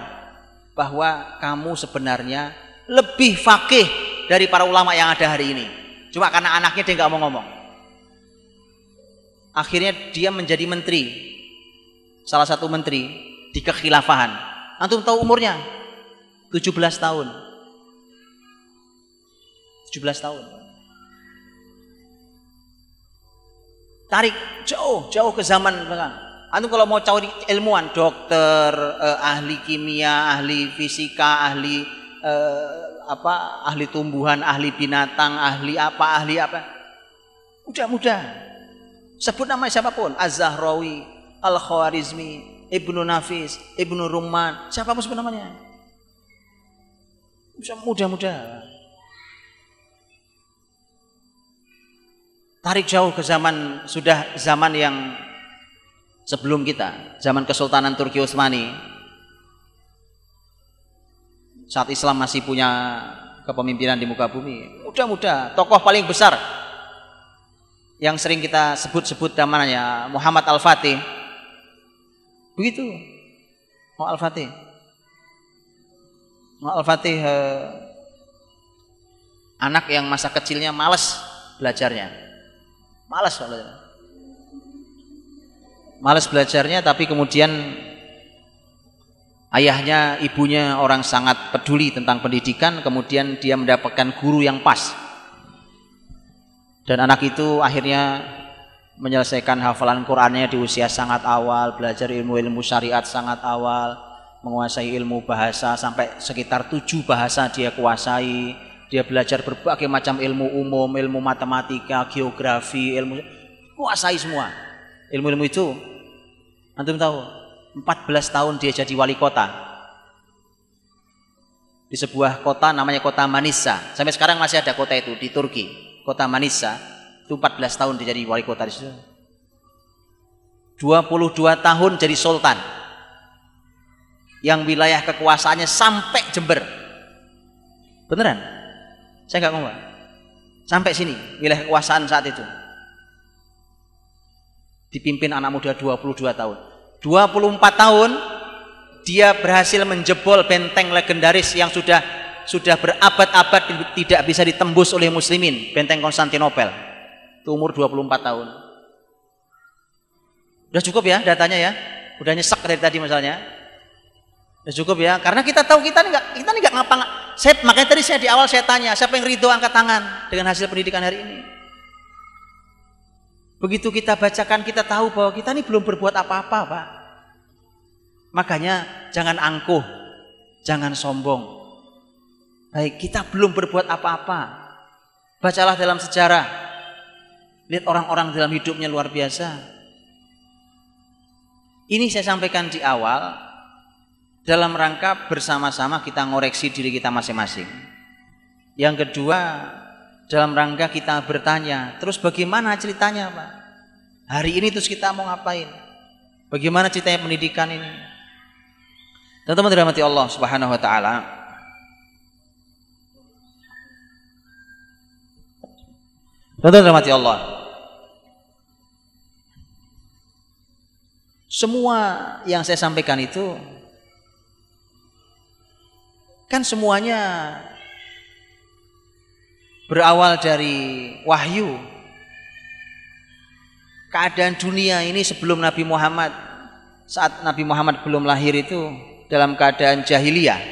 bahwa kamu sebenarnya lebih faqih dari para ulama yang ada hari ini. Cuma karena anaknya dia enggak mau ngomong. Akhirnya dia menjadi menteri, salah satu menteri di kekhilafahan. Antum tahu umurnya? tujuh belas tahun. tujuh belas tahun. Tarik jauh jauh ke zaman belakang. Antum kalau mau cari ilmuwan, dokter, eh, ahli kimia, ahli fisika, ahli eh, apa, ahli tumbuhan, ahli binatang, ahli apa, ahli apa, mudah-mudah. Sebut nama siapapun, Az-Zahrawi, Al-Khwarizmi, Ibnu Nafis, Ibnu Rumman, siapapun sebut namanya. Mudah-mudah. Tarik jauh ke zaman, sudah zaman yang sebelum kita, zaman Kesultanan Turki Utsmani. Saat Islam masih punya kepemimpinan di muka bumi. Mudah-mudah, tokoh paling besar yang sering kita sebut-sebut namanya, Muhammad Al-Fatih. Begitu. Muhammad Al-Fatih. Muhammad Al-Fatih eh, anak yang masa kecilnya malas belajarnya. Malas belajarnya. Malas belajarnya tapi kemudian ayahnya, ibunya orang sangat peduli tentang pendidikan, kemudian dia mendapatkan guru yang pas. Dan anak itu akhirnya menyelesaikan hafalan Qur'annya di usia sangat awal, belajar ilmu-ilmu syariat sangat awal, menguasai ilmu bahasa sampai sekitar tujuh bahasa dia kuasai. Dia belajar berbagai macam ilmu umum, ilmu matematika, geografi, ilmu, kuasai semua ilmu-ilmu itu. Antum tahu, empat belas tahun dia jadi wali kota di sebuah kota namanya kota Manisa. Sampai sekarang masih ada kota itu di Turki, kota Manisa. Itu empat belas tahun dia jadi wali kota di situ. dua puluh dua tahun jadi sultan yang wilayah kekuasaannya sampai Jember. Beneran? Saya nggak ngomong, sampai sini wilayah kekuasaan saat itu dipimpin anak muda dua puluh dua tahun. Dua puluh empat tahun dia berhasil menjebol benteng legendaris yang sudah sudah berabad-abad tidak bisa ditembus oleh muslimin, benteng Konstantinopel. Itu umur dua puluh empat tahun. Udah cukup ya datanya ya, udah nyesek dari tadi masalahnya. Udah cukup ya, karena kita tahu kita nggak kita nggak ngapa-ngapa. Saya, makanya tadi saya di awal saya tanya, siapa yang ridho angkat tangan dengan hasil pendidikan hari ini? Begitu kita bacakan, kita tahu bahwa kita ini belum berbuat apa-apa, Pak. Makanya jangan angkuh, jangan sombong. Baik, kita belum berbuat apa-apa. Bacalah dalam sejarah, lihat orang-orang dalam hidupnya luar biasa. Ini saya sampaikan di awal dalam rangka bersama-sama kita ngoreksi diri kita masing-masing. Yang kedua, dalam rangka kita bertanya, terus bagaimana ceritanya, Pak? Hari ini terus kita mau ngapain? Bagaimana ceritanya pendidikan ini? Teman-teman dirahmati Allah Subhanahu wa taala. Teman-teman dirahmati Allah. Semua yang saya sampaikan itu kan semuanya berawal dari wahyu. Keadaan dunia ini sebelum Nabi Muhammad, saat Nabi Muhammad belum lahir itu dalam keadaan jahiliyah.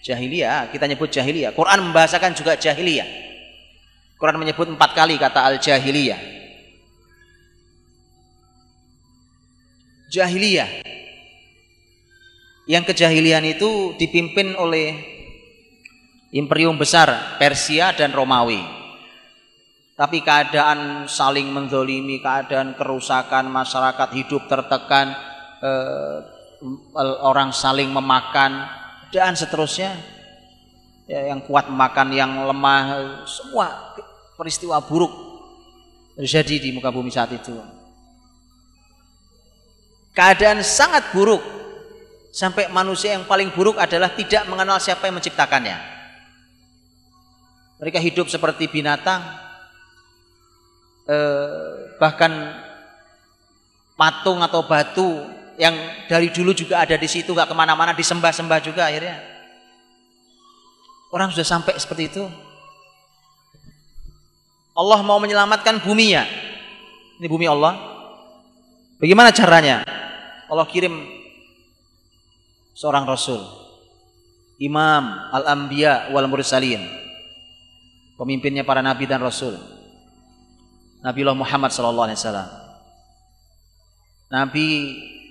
Jahiliyah, kita nyebut jahiliyah. Quran membahasakan juga jahiliyah. Quran menyebut empat kali kata al-jahiliyah. Jahiliyah. Yang kejahilian itu dipimpin oleh imperium besar Persia dan Romawi. Tapi keadaan saling menzalimi, keadaan kerusakan, masyarakat hidup tertekan, eh, orang saling memakan dan seterusnya. Ya, yang kuat memakan yang lemah, semua peristiwa buruk terjadi di muka bumi saat itu. Keadaan sangat buruk. Sampai manusia yang paling buruk adalah tidak mengenal siapa yang menciptakannya. Mereka hidup seperti binatang, eh, bahkan patung atau batu yang dari dulu juga ada di situ, gak kemana-mana, disembah-sembah juga akhirnya. Orang sudah sampai seperti itu. Allah mau menyelamatkan bumi ya. Ini bumi Allah. Bagaimana caranya? Allah kirim seorang Rasul, Imam Al-Anbiya wal Mursalin, pemimpinnya para Nabi dan Rasul, Nabiullah Muhammad shallallahu alaihi wasallam. Nabi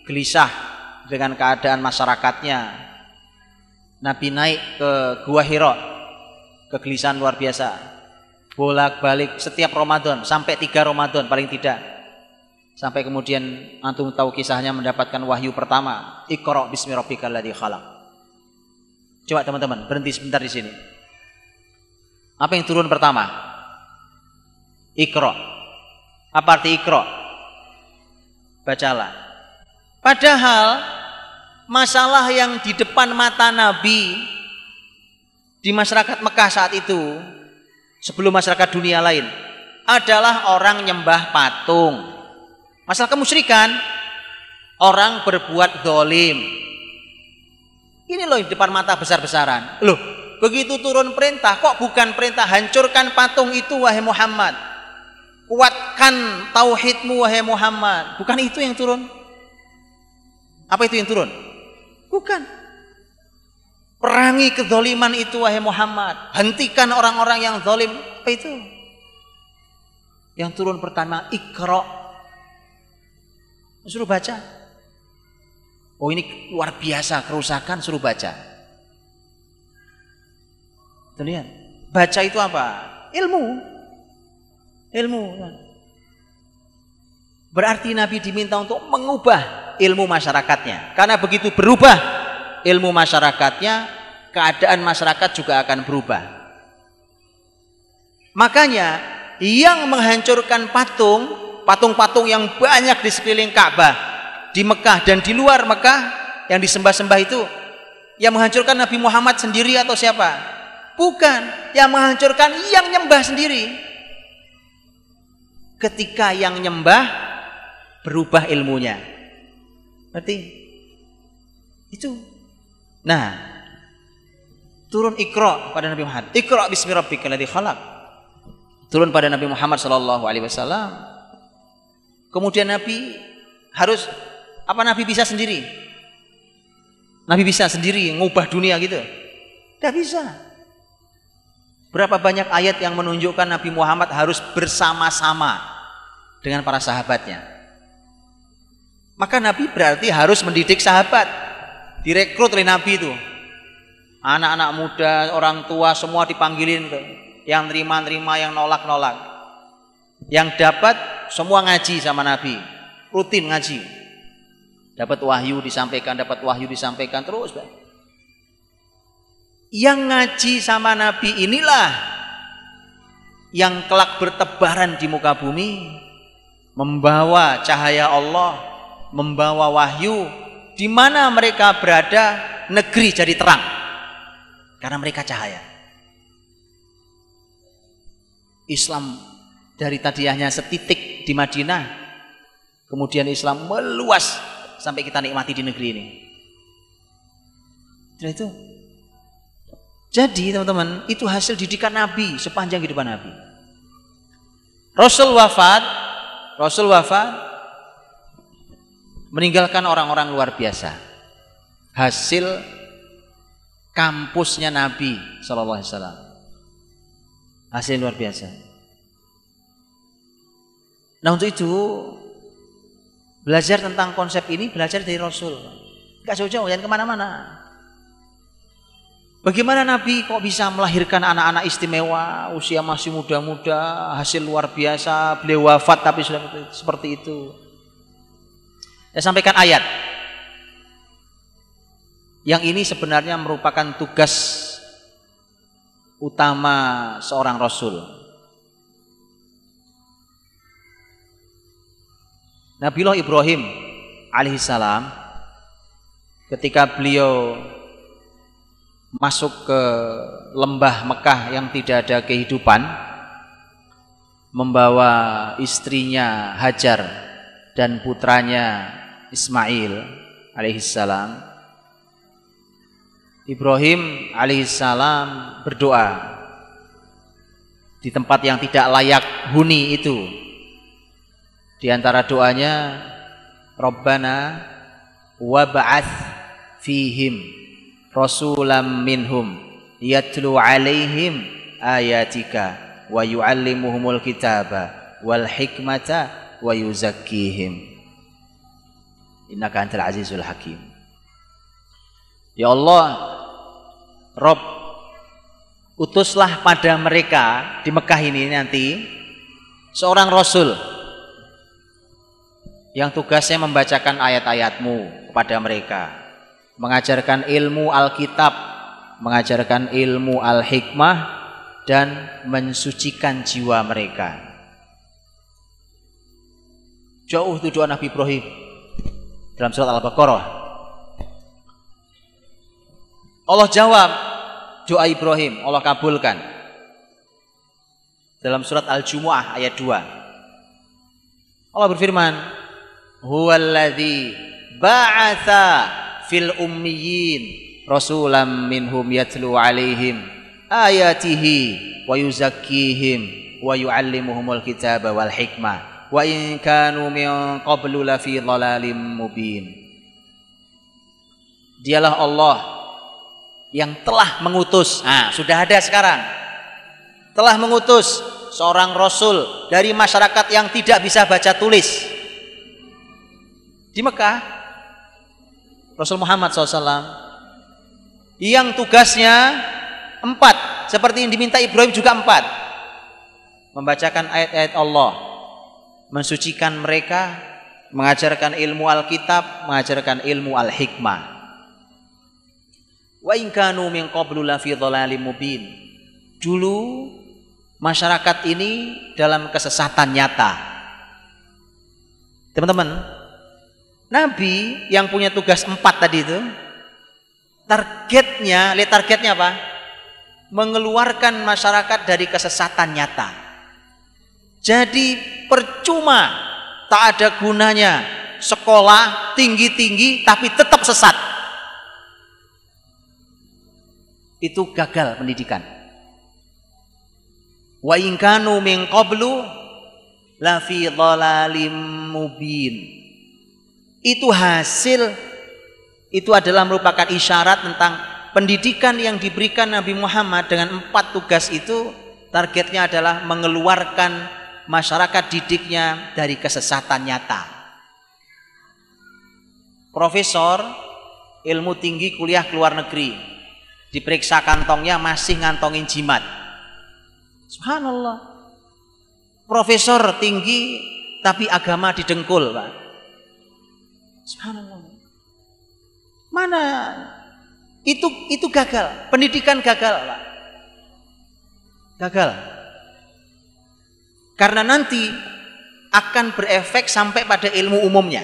gelisah dengan keadaan masyarakatnya. Nabi naik ke Gua Hira, kegelisahan luar biasa, bolak-balik setiap Ramadan sampai tiga Ramadan paling tidak, sampai kemudian antum tahu kisahnya mendapatkan wahyu pertama, Iqra bismi rabbikal ladzi khalaq. Coba teman-teman berhenti sebentar di sini. Apa yang turun pertama? Iqra. Apa arti Iqra? Bacalah. Padahal masalah yang di depan mata Nabi di masyarakat Mekah saat itu, sebelum masyarakat dunia lain, adalah orang nyembah patung. Masalah kemusyrikan, orang berbuat dolim. Ini loh di depan mata besar-besaran. Loh, begitu turun perintah, kok bukan perintah hancurkan patung itu wahai Muhammad, kuatkan tauhidmu wahai Muhammad. Bukan itu yang turun. Apa itu yang turun? Bukan. Perangi kezaliman itu wahai Muhammad, hentikan orang-orang yang zalim. Apa itu? Yang turun pertama Iqra. Suruh baca. Oh, ini luar biasa kerusakan, suruh baca. Tuh lihat. Baca itu apa? Ilmu. Ilmu. Berarti Nabi diminta untuk mengubah ilmu masyarakatnya. Karena begitu berubah ilmu masyarakatnya, keadaan masyarakat juga akan berubah. Makanya yang menghancurkan patung, patung-patung yang banyak di sekeliling Ka'bah, di Mekah dan di luar Mekah, yang disembah-sembah itu, yang menghancurkan Nabi Muhammad sendiri atau siapa? Bukan. Yang menghancurkan yang nyembah sendiri. Ketika yang nyembah berubah ilmunya. Berarti itu. Nah, turun Iqra pada Nabi Muhammad. Iqra bismi rabbikal ladzi khalaq. Turun pada Nabi Muhammad sallallahu alaihi wasallam. Kemudian Nabi harus apa? Nabi bisa sendiri? Nabi bisa sendiri ngubah dunia gitu? Tidak bisa. Berapa banyak ayat yang menunjukkan Nabi Muhammad harus bersama-sama dengan para sahabatnya. Maka Nabi berarti harus mendidik sahabat. Direkrut oleh Nabi itu, anak-anak muda, orang tua semua dipanggilin tuh. Yang nerima-nerima, yang nolak-nolak, yang dapat semua ngaji sama Nabi, rutin ngaji, dapat wahyu disampaikan, dapat wahyu disampaikan terus. Yang ngaji sama Nabi inilah yang kelak bertebaran di muka bumi, membawa cahaya Allah, membawa wahyu. Di mana mereka berada, negeri jadi terang karena mereka cahaya. Islam dari tadinya setitik di Madinah, kemudian Islam meluas sampai kita nikmati di negeri ini. Dan itu, jadi teman-teman, itu hasil didikan Nabi sepanjang kehidupan Nabi. Rasul wafat, Rasul wafat. Meninggalkan orang-orang luar biasa. Hasil kampusnya Nabi sallallahu alaihi wasallam. Hasil luar biasa. Nah, untuk itu belajar tentang konsep ini belajar dari Rasul. Enggak jauh-jauh, jangan kemana-mana. Bagaimana Nabi kok bisa melahirkan anak-anak istimewa, usia masih muda-muda, hasil luar biasa, beliau wafat tapi sudah seperti itu. Saya sampaikan ayat yang ini sebenarnya merupakan tugas utama seorang Rasul. Nabiullah Ibrahim alaihissalam ketika beliau masuk ke lembah Mekah yang tidak ada kehidupan, membawa istrinya Hajar dan putranya Ismail alaihissalam, Ibrahim alaihissalam berdoa di tempat yang tidak layak huni itu. Di antara doanya, Rabbana wab'ats fihim rasulam minhum yatlu alaihim ayatika wa yu'allimuhumul kitaba wal hikmata wa yuzakkihim innaka antal azizul hakim. Ya Allah, Rabb, utuslah pada mereka di Mekah ini nanti seorang rasul yang tugasnya membacakan ayat-ayat-Mu kepada mereka, mengajarkan ilmu Alkitab, mengajarkan ilmu Al-Hikmah, dan mensucikan jiwa mereka. Jauh tujuan Nabi Ibrahim dalam surat Al-Baqarah. Allah jawab doa Ibrahim, Allah kabulkan dalam surat Al-Jumu'ah ayat dua. Allah berfirman, huwallazi ba'atha fil ummiyin rasulam minhum yatlu alaihim ayatihi wa yuzakkihim wa yu'allimuhumul kitaba wal hikmah wa in kanu min qablu lafi dhalalim mubin. Dialah Allah yang telah mengutus, nah, sudah ada sekarang, telah mengutus seorang rasul dari masyarakat yang tidak bisa baca tulis di Mekah, Rasul Muhammad shallallahu alaihi wasallam, yang tugasnya empat, seperti yang diminta Ibrahim juga empat, membacakan ayat-ayat Allah, mensucikan mereka, mengajarkan ilmu Alkitab, mengajarkan ilmu Al-Hikmah. Wa in kanu min qablu lafi dhalalim mubin. Dulu masyarakat ini dalam kesesatan nyata. Teman-teman, Nabi yang punya tugas empat tadi itu, targetnya, lihat targetnya apa? Mengeluarkan masyarakat dari kesesatan nyata. Jadi percuma, tak ada gunanya sekolah tinggi-tinggi tapi tetap sesat. Itu gagal pendidikan. Wa in kanu min qablu la fi dhalalim mubin. Itu hasil, itu adalah merupakan isyarat tentang pendidikan yang diberikan Nabi Muhammad dengan empat tugas itu. Targetnya adalah mengeluarkan masyarakat didiknya dari kesesatan nyata. Profesor ilmu tinggi kuliah ke luar negeri, diperiksa kantongnya masih ngantongin jimat. Subhanallah. Profesor tinggi tapi agama didengkul, Pak. Subhanallah. Mana? Itu itu gagal. Pendidikan gagal, Pak. Gagal. Karena nanti akan berefek sampai pada ilmu umumnya.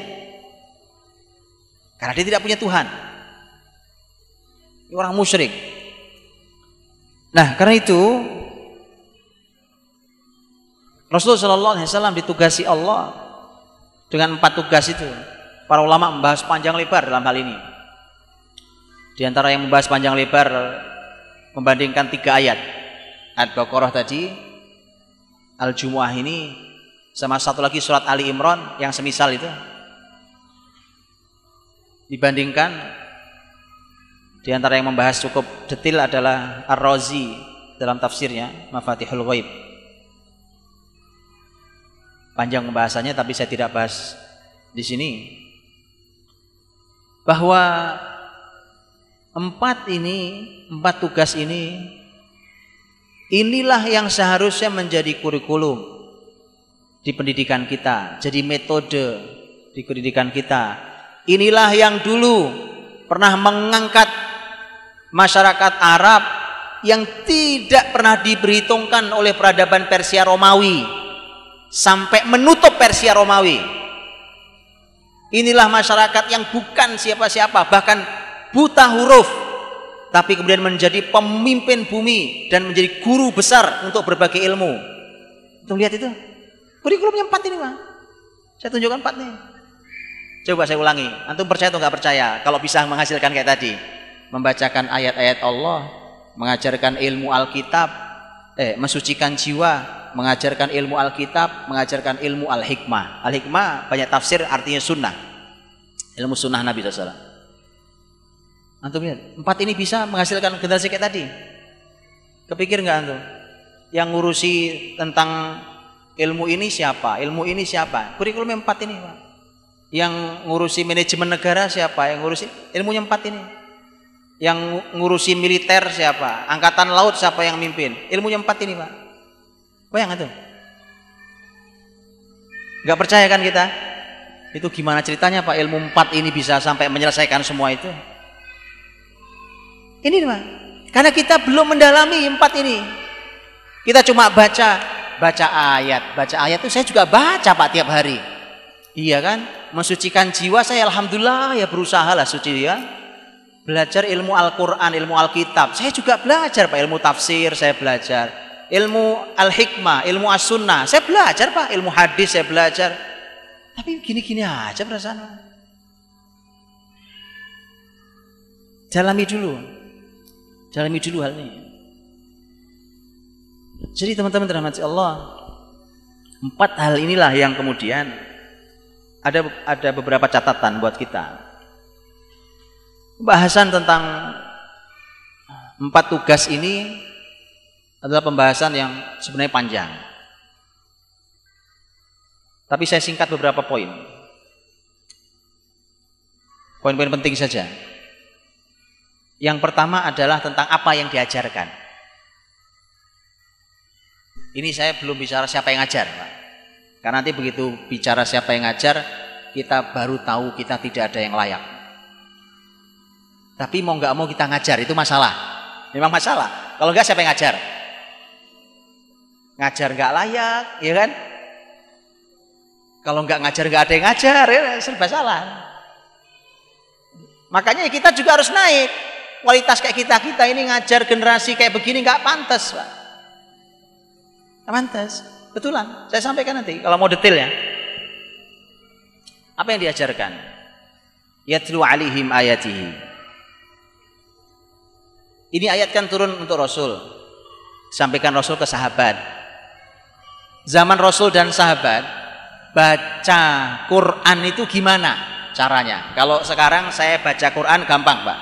Karena dia tidak punya Tuhan. Orang musyrik. Nah, karena itu Rasulullah Shallallahu Alaihi Wasallam ditugasi Allah dengan empat tugas itu. Para ulama membahas panjang lebar dalam hal ini. Di antara yang membahas panjang lebar membandingkan tiga ayat, Al-Baqarah tadi, Al-Jumu'ah ini, sama satu lagi surat Ali Imran yang semisal itu, dibandingkan. Di antara yang membahas cukup detil adalah Ar-Razi dalam tafsirnya Mafatihul Ghaib. Panjang pembahasannya tapi saya tidak bahas di sini. Bahwa empat ini, empat tugas ini, inilah yang seharusnya menjadi kurikulum di pendidikan kita, jadi metode di pendidikan kita. Inilah yang dulu pernah mengangkat masyarakat Arab yang tidak pernah diperhitungkan oleh peradaban Persia Romawi sampai menutup Persia Romawi. Inilah masyarakat yang bukan siapa-siapa, bahkan buta huruf, tapi kemudian menjadi pemimpin bumi dan menjadi guru besar untuk berbagai ilmu. Tuh lihat itu. Kurikulumnya empat ini, Pak. Saya tunjukkan empat nih. Coba saya ulangi. Antum percaya atau nggak percaya? Kalau bisa menghasilkan kayak tadi, membacakan ayat-ayat Allah, mengajarkan ilmu Alkitab, eh mensucikan jiwa, mengajarkan ilmu Alkitab, mengajarkan ilmu Al-Hikmah. Al-Hikmah banyak tafsir, artinya sunnah. Ilmu sunnah Nabi sallallahu alaihi wasallam. Antum lihat, empat ini bisa menghasilkan generasi kayak tadi. Kepikir nggak antum? Yang ngurusi tentang ilmu ini siapa? Ilmu ini siapa? Kurikulum empat ini, Pak. Yang ngurusi manajemen negara siapa? Yang ngurusi ilmunya empat ini. Yang ngurusi militer siapa? Angkatan laut siapa yang mimpin? Ilmunya empat ini, Pak. Bayang antum? Nggak percaya kan kita? Itu gimana ceritanya, Pak? Ilmu empat ini bisa sampai menyelesaikan semua itu? Ini Pak, karena kita belum mendalami empat ini. Kita cuma baca, baca ayat, baca ayat itu saya juga baca Pak tiap hari. Iya kan? Mensucikan jiwa saya alhamdulillah ya berusaha lah suci ya. Belajar ilmu Al-Qur'an, ilmu Alkitab. Saya juga belajar Pak, ilmu tafsir saya belajar. Ilmu Al-Hikmah, ilmu As-Sunnah. Saya belajar Pak, ilmu hadis saya belajar. Tapi gini-gini aja perasaan. Pak. Jalani dulu. Jalani dulu hal ini. Jadi teman-teman dirahmati Allah, empat hal inilah yang kemudian ada ada beberapa catatan buat kita. Pembahasan tentang empat tugas ini adalah pembahasan yang sebenarnya panjang. Tapi saya singkat beberapa poin. Poin-poin penting saja. Yang pertama adalah tentang apa yang diajarkan. Ini saya belum bicara siapa yang ngajar, Pak. Karena nanti begitu bicara siapa yang ngajar, kita baru tahu kita tidak ada yang layak. Tapi mau nggak mau kita ngajar, itu masalah. Memang masalah. Kalau nggak siapa yang ngajar? Ngajar nggak layak, ya kan? Kalau nggak ngajar nggak ada yang ngajar, ya serba salah. Makanya kita juga harus naik. Kualitas kayak kita-kita ini ngajar generasi kayak begini nggak pantas, Pak. Nggak pantas. Betulan. Saya sampaikan nanti kalau mau detail ya. Apa yang diajarkan? Yatlu alaihim ayatihi. Ini ayat kan turun untuk Rasul. Sampaikan Rasul ke sahabat. Zaman Rasul dan sahabat baca Quran itu gimana caranya? Kalau sekarang saya baca Quran gampang, Pak.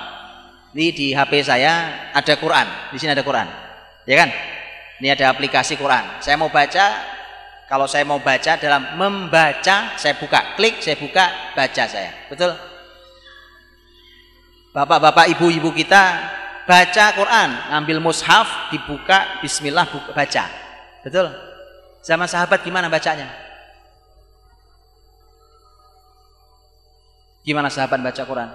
Ini di H P saya ada Quran, di sini ada Quran, ya kan? Ini ada aplikasi Quran. Saya mau baca, kalau saya mau baca dalam membaca, saya buka, klik, saya buka, baca saya, betul? Bapak-bapak, ibu-ibu kita baca Quran, ambil mushaf, dibuka, Bismillah, buka, baca, betul? Zaman sahabat gimana bacanya? Gimana sahabat baca Quran?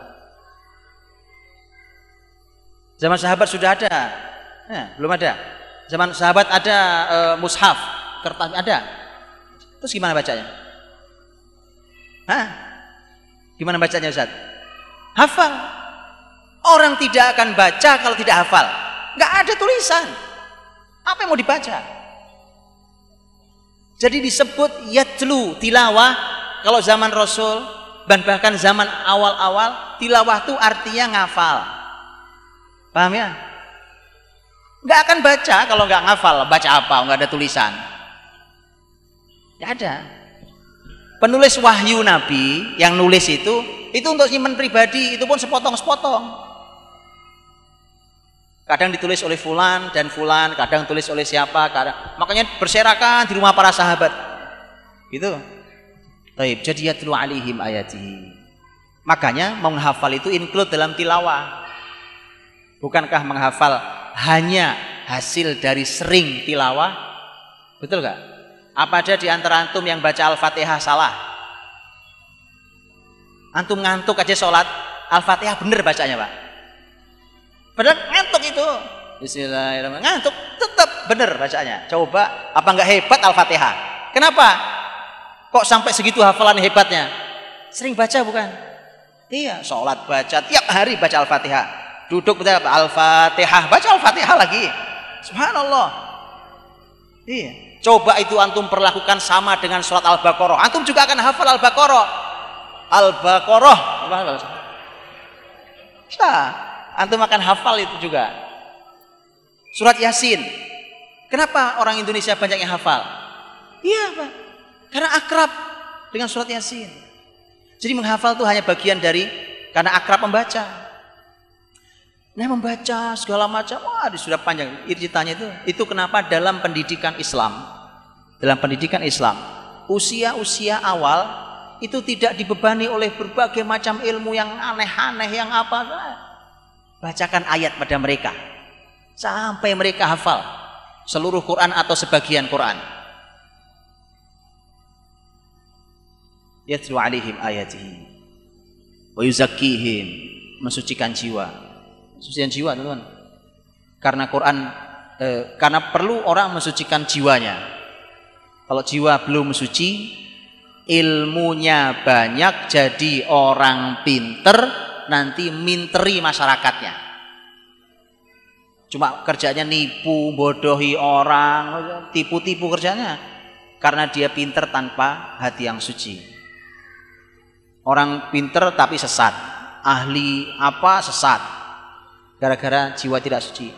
Zaman sahabat sudah ada, nah, belum ada. Zaman sahabat ada e, mushaf, kertas ada. Terus gimana bacanya? Hah? Gimana bacanya Ustaz? Hafal. Orang tidak akan baca kalau tidak hafal. Nggak ada tulisan. Apa yang mau dibaca? Jadi disebut yatlu tilawah. Kalau zaman Rasul dan bahkan zaman awal-awal tilawah itu artinya ngafal. Paham ya? Nggak akan baca kalau nggak ngafal. Baca apa? Nggak ada tulisan. Nggak ada. Penulis wahyu Nabi yang nulis itu, itu untuk simpen pribadi, itu pun sepotong-sepotong. Kadang ditulis oleh fulan dan fulan, kadang tulis oleh siapa, kadang. Makanya berserakan di rumah para sahabat. Gitu. Taib, jadi yatlu alaihim ayatihi. Makanya menghafal itu include dalam tilawah. Bukankah menghafal hanya hasil dari sering tilawah? Betul nggak? Apa ada di antara antum yang baca Al-Fatihah salah? Antum ngantuk aja sholat, Al-Fatihah bener bacanya, Pak. Padahal ngantuk itu. Bismillahirrahmanirrahim. Ngantuk, tetap bener bacanya. Coba, apa nggak hebat Al-Fatihah? Kenapa? Kok sampai segitu hafalan hebatnya? Sering baca bukan? Iya, sholat baca, tiap hari baca Al-Fatihah. Duduk baca Al-Fatihah, baca Al-Fatihah lagi. Subhanallah. Iya. Coba itu antum perlakukan sama dengan surat Al-Baqarah. Antum juga akan hafal Al-Baqarah. Al-Baqarah. Nah, antum akan hafal itu juga. Surat Yasin. Kenapa orang Indonesia banyak yang hafal? Iya, Pak. Karena akrab dengan surat Yasin. Jadi menghafal itu hanya bagian dari karena akrab membaca. Nah, membaca segala macam, wah sudah panjang ceritanya itu. Itu kenapa dalam pendidikan Islam, dalam pendidikan Islam, usia-usia awal itu tidak dibebani oleh berbagai macam ilmu yang aneh-aneh yang apa. Bacakan ayat pada mereka sampai mereka hafal seluruh Quran atau sebagian Quran. Yatlu alaihim ayatihi wa yuzakkihim, mensucikan jiwa. Sucikan jiwa, teman-teman. Karena Quran, eh, karena perlu orang mensucikan jiwanya. Kalau jiwa belum suci, ilmunya banyak, jadi orang pinter, nanti minteri masyarakatnya. Cuma kerjanya nipu, bodohi orang, tipu-tipu kerjanya. Karena dia pinter tanpa hati yang suci. Orang pinter tapi sesat, ahli apa sesat. Gara-gara jiwa tidak suci.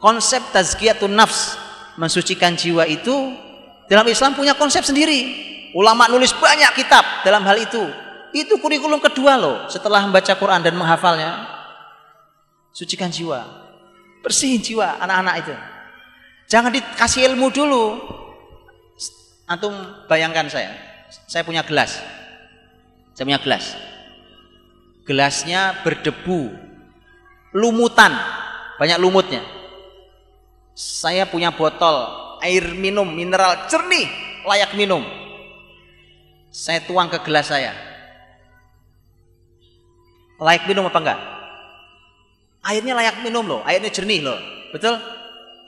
Konsep tazkiyatun nafs, mensucikan jiwa itu dalam Islam punya konsep sendiri. Ulama nulis banyak kitab dalam hal itu. Itu kurikulum kedua loh setelah membaca Quran dan menghafalnya. Sucikan jiwa, bersihin jiwa anak-anak itu. Jangan dikasih ilmu dulu. Antum bayangkan saya, saya punya gelas, saya punya gelas, gelasnya berdebu. Lumutan, banyak lumutnya. Saya punya botol air minum mineral jernih, layak minum. Saya tuang ke gelas saya. Layak minum apa enggak? Airnya layak minum loh, airnya jernih loh, betul?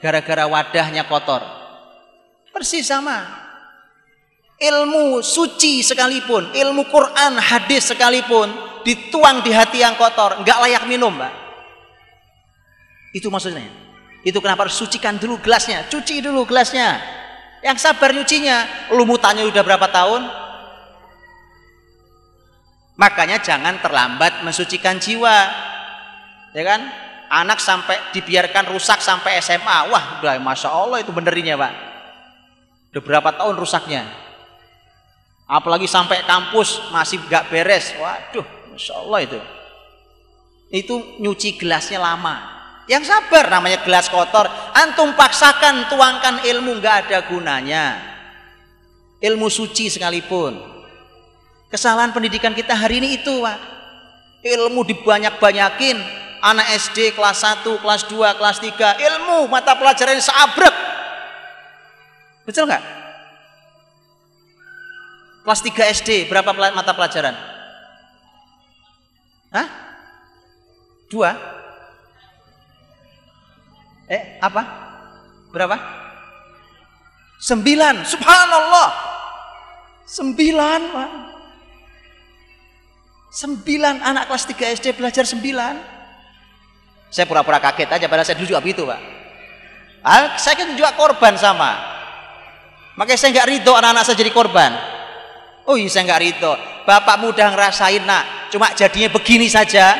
Gara-gara wadahnya kotor. Persis sama. Ilmu suci sekalipun, ilmu Quran, hadis sekalipun, dituang di hati yang kotor, enggak layak minum, Pak. Itu maksudnya. Itu kenapa harus sucikan dulu gelasnya, cuci dulu gelasnya. Yang sabar nyucinya, lumutannya udah berapa tahun? Makanya jangan terlambat mensucikan jiwa, ya kan? Anak sampai dibiarkan rusak sampai S M A, wah, udah masya Allah itu benerinya Pak. Udah berapa tahun rusaknya? Apalagi sampai kampus masih gak beres, waduh, masya Allah itu. Itu nyuci gelasnya lama. Yang sabar, namanya gelas kotor. Antum paksakan, tuangkan ilmu, nggak ada gunanya. Ilmu suci sekalipun. Kesalahan pendidikan kita hari ini itu, Pak. Ilmu dibanyak-banyakin. Anak S D kelas satu, kelas dua, kelas tiga. Ilmu, mata pelajaran seabrek. Betul nggak? Kelas tiga S D, berapa mata pelajaran? Hah? Dua? Eh, apa? Berapa? Sembilan. Subhanallah. Sembilan, Pak. Sembilan. Anak kelas tiga S D belajar sembilan. Saya pura-pura kaget aja, padahal saya dulu juga begitu, Pak. Ah, saya kan juga korban sama. Makanya saya nggak ridho anak-anak saya jadi korban. Oh iya, saya nggak ridho. Bapakmu udah ngerasain, nak. Cuma jadinya begini saja.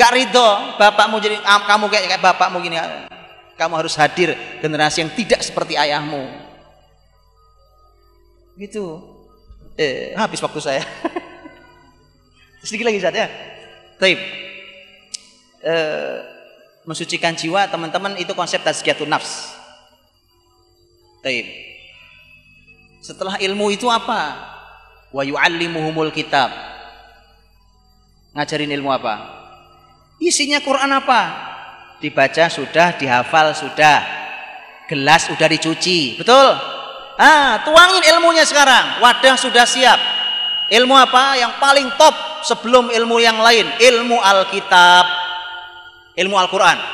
Nggak ridho. Bapakmu jadi, kamu kayak, kayak bapakmu gini. Kamu harus hadir generasi yang tidak seperti ayahmu. Gitu. Eh, habis waktu saya. Sedikit lagi saja. Taib. Eh, mensucikan jiwa, teman-teman, itu konsep tazkiyatun nafs. Taib. Setelah ilmu itu apa? Wa yu'allimuhumul kitab. Ngajarin ilmu apa? Isinya Quran apa? Dibaca sudah, dihafal sudah, gelas sudah dicuci, betul? Ah, tuangin ilmunya sekarang, wadah sudah siap. Ilmu apa yang paling top sebelum ilmu yang lain? Ilmu Alkitab, ilmu Al-Quran.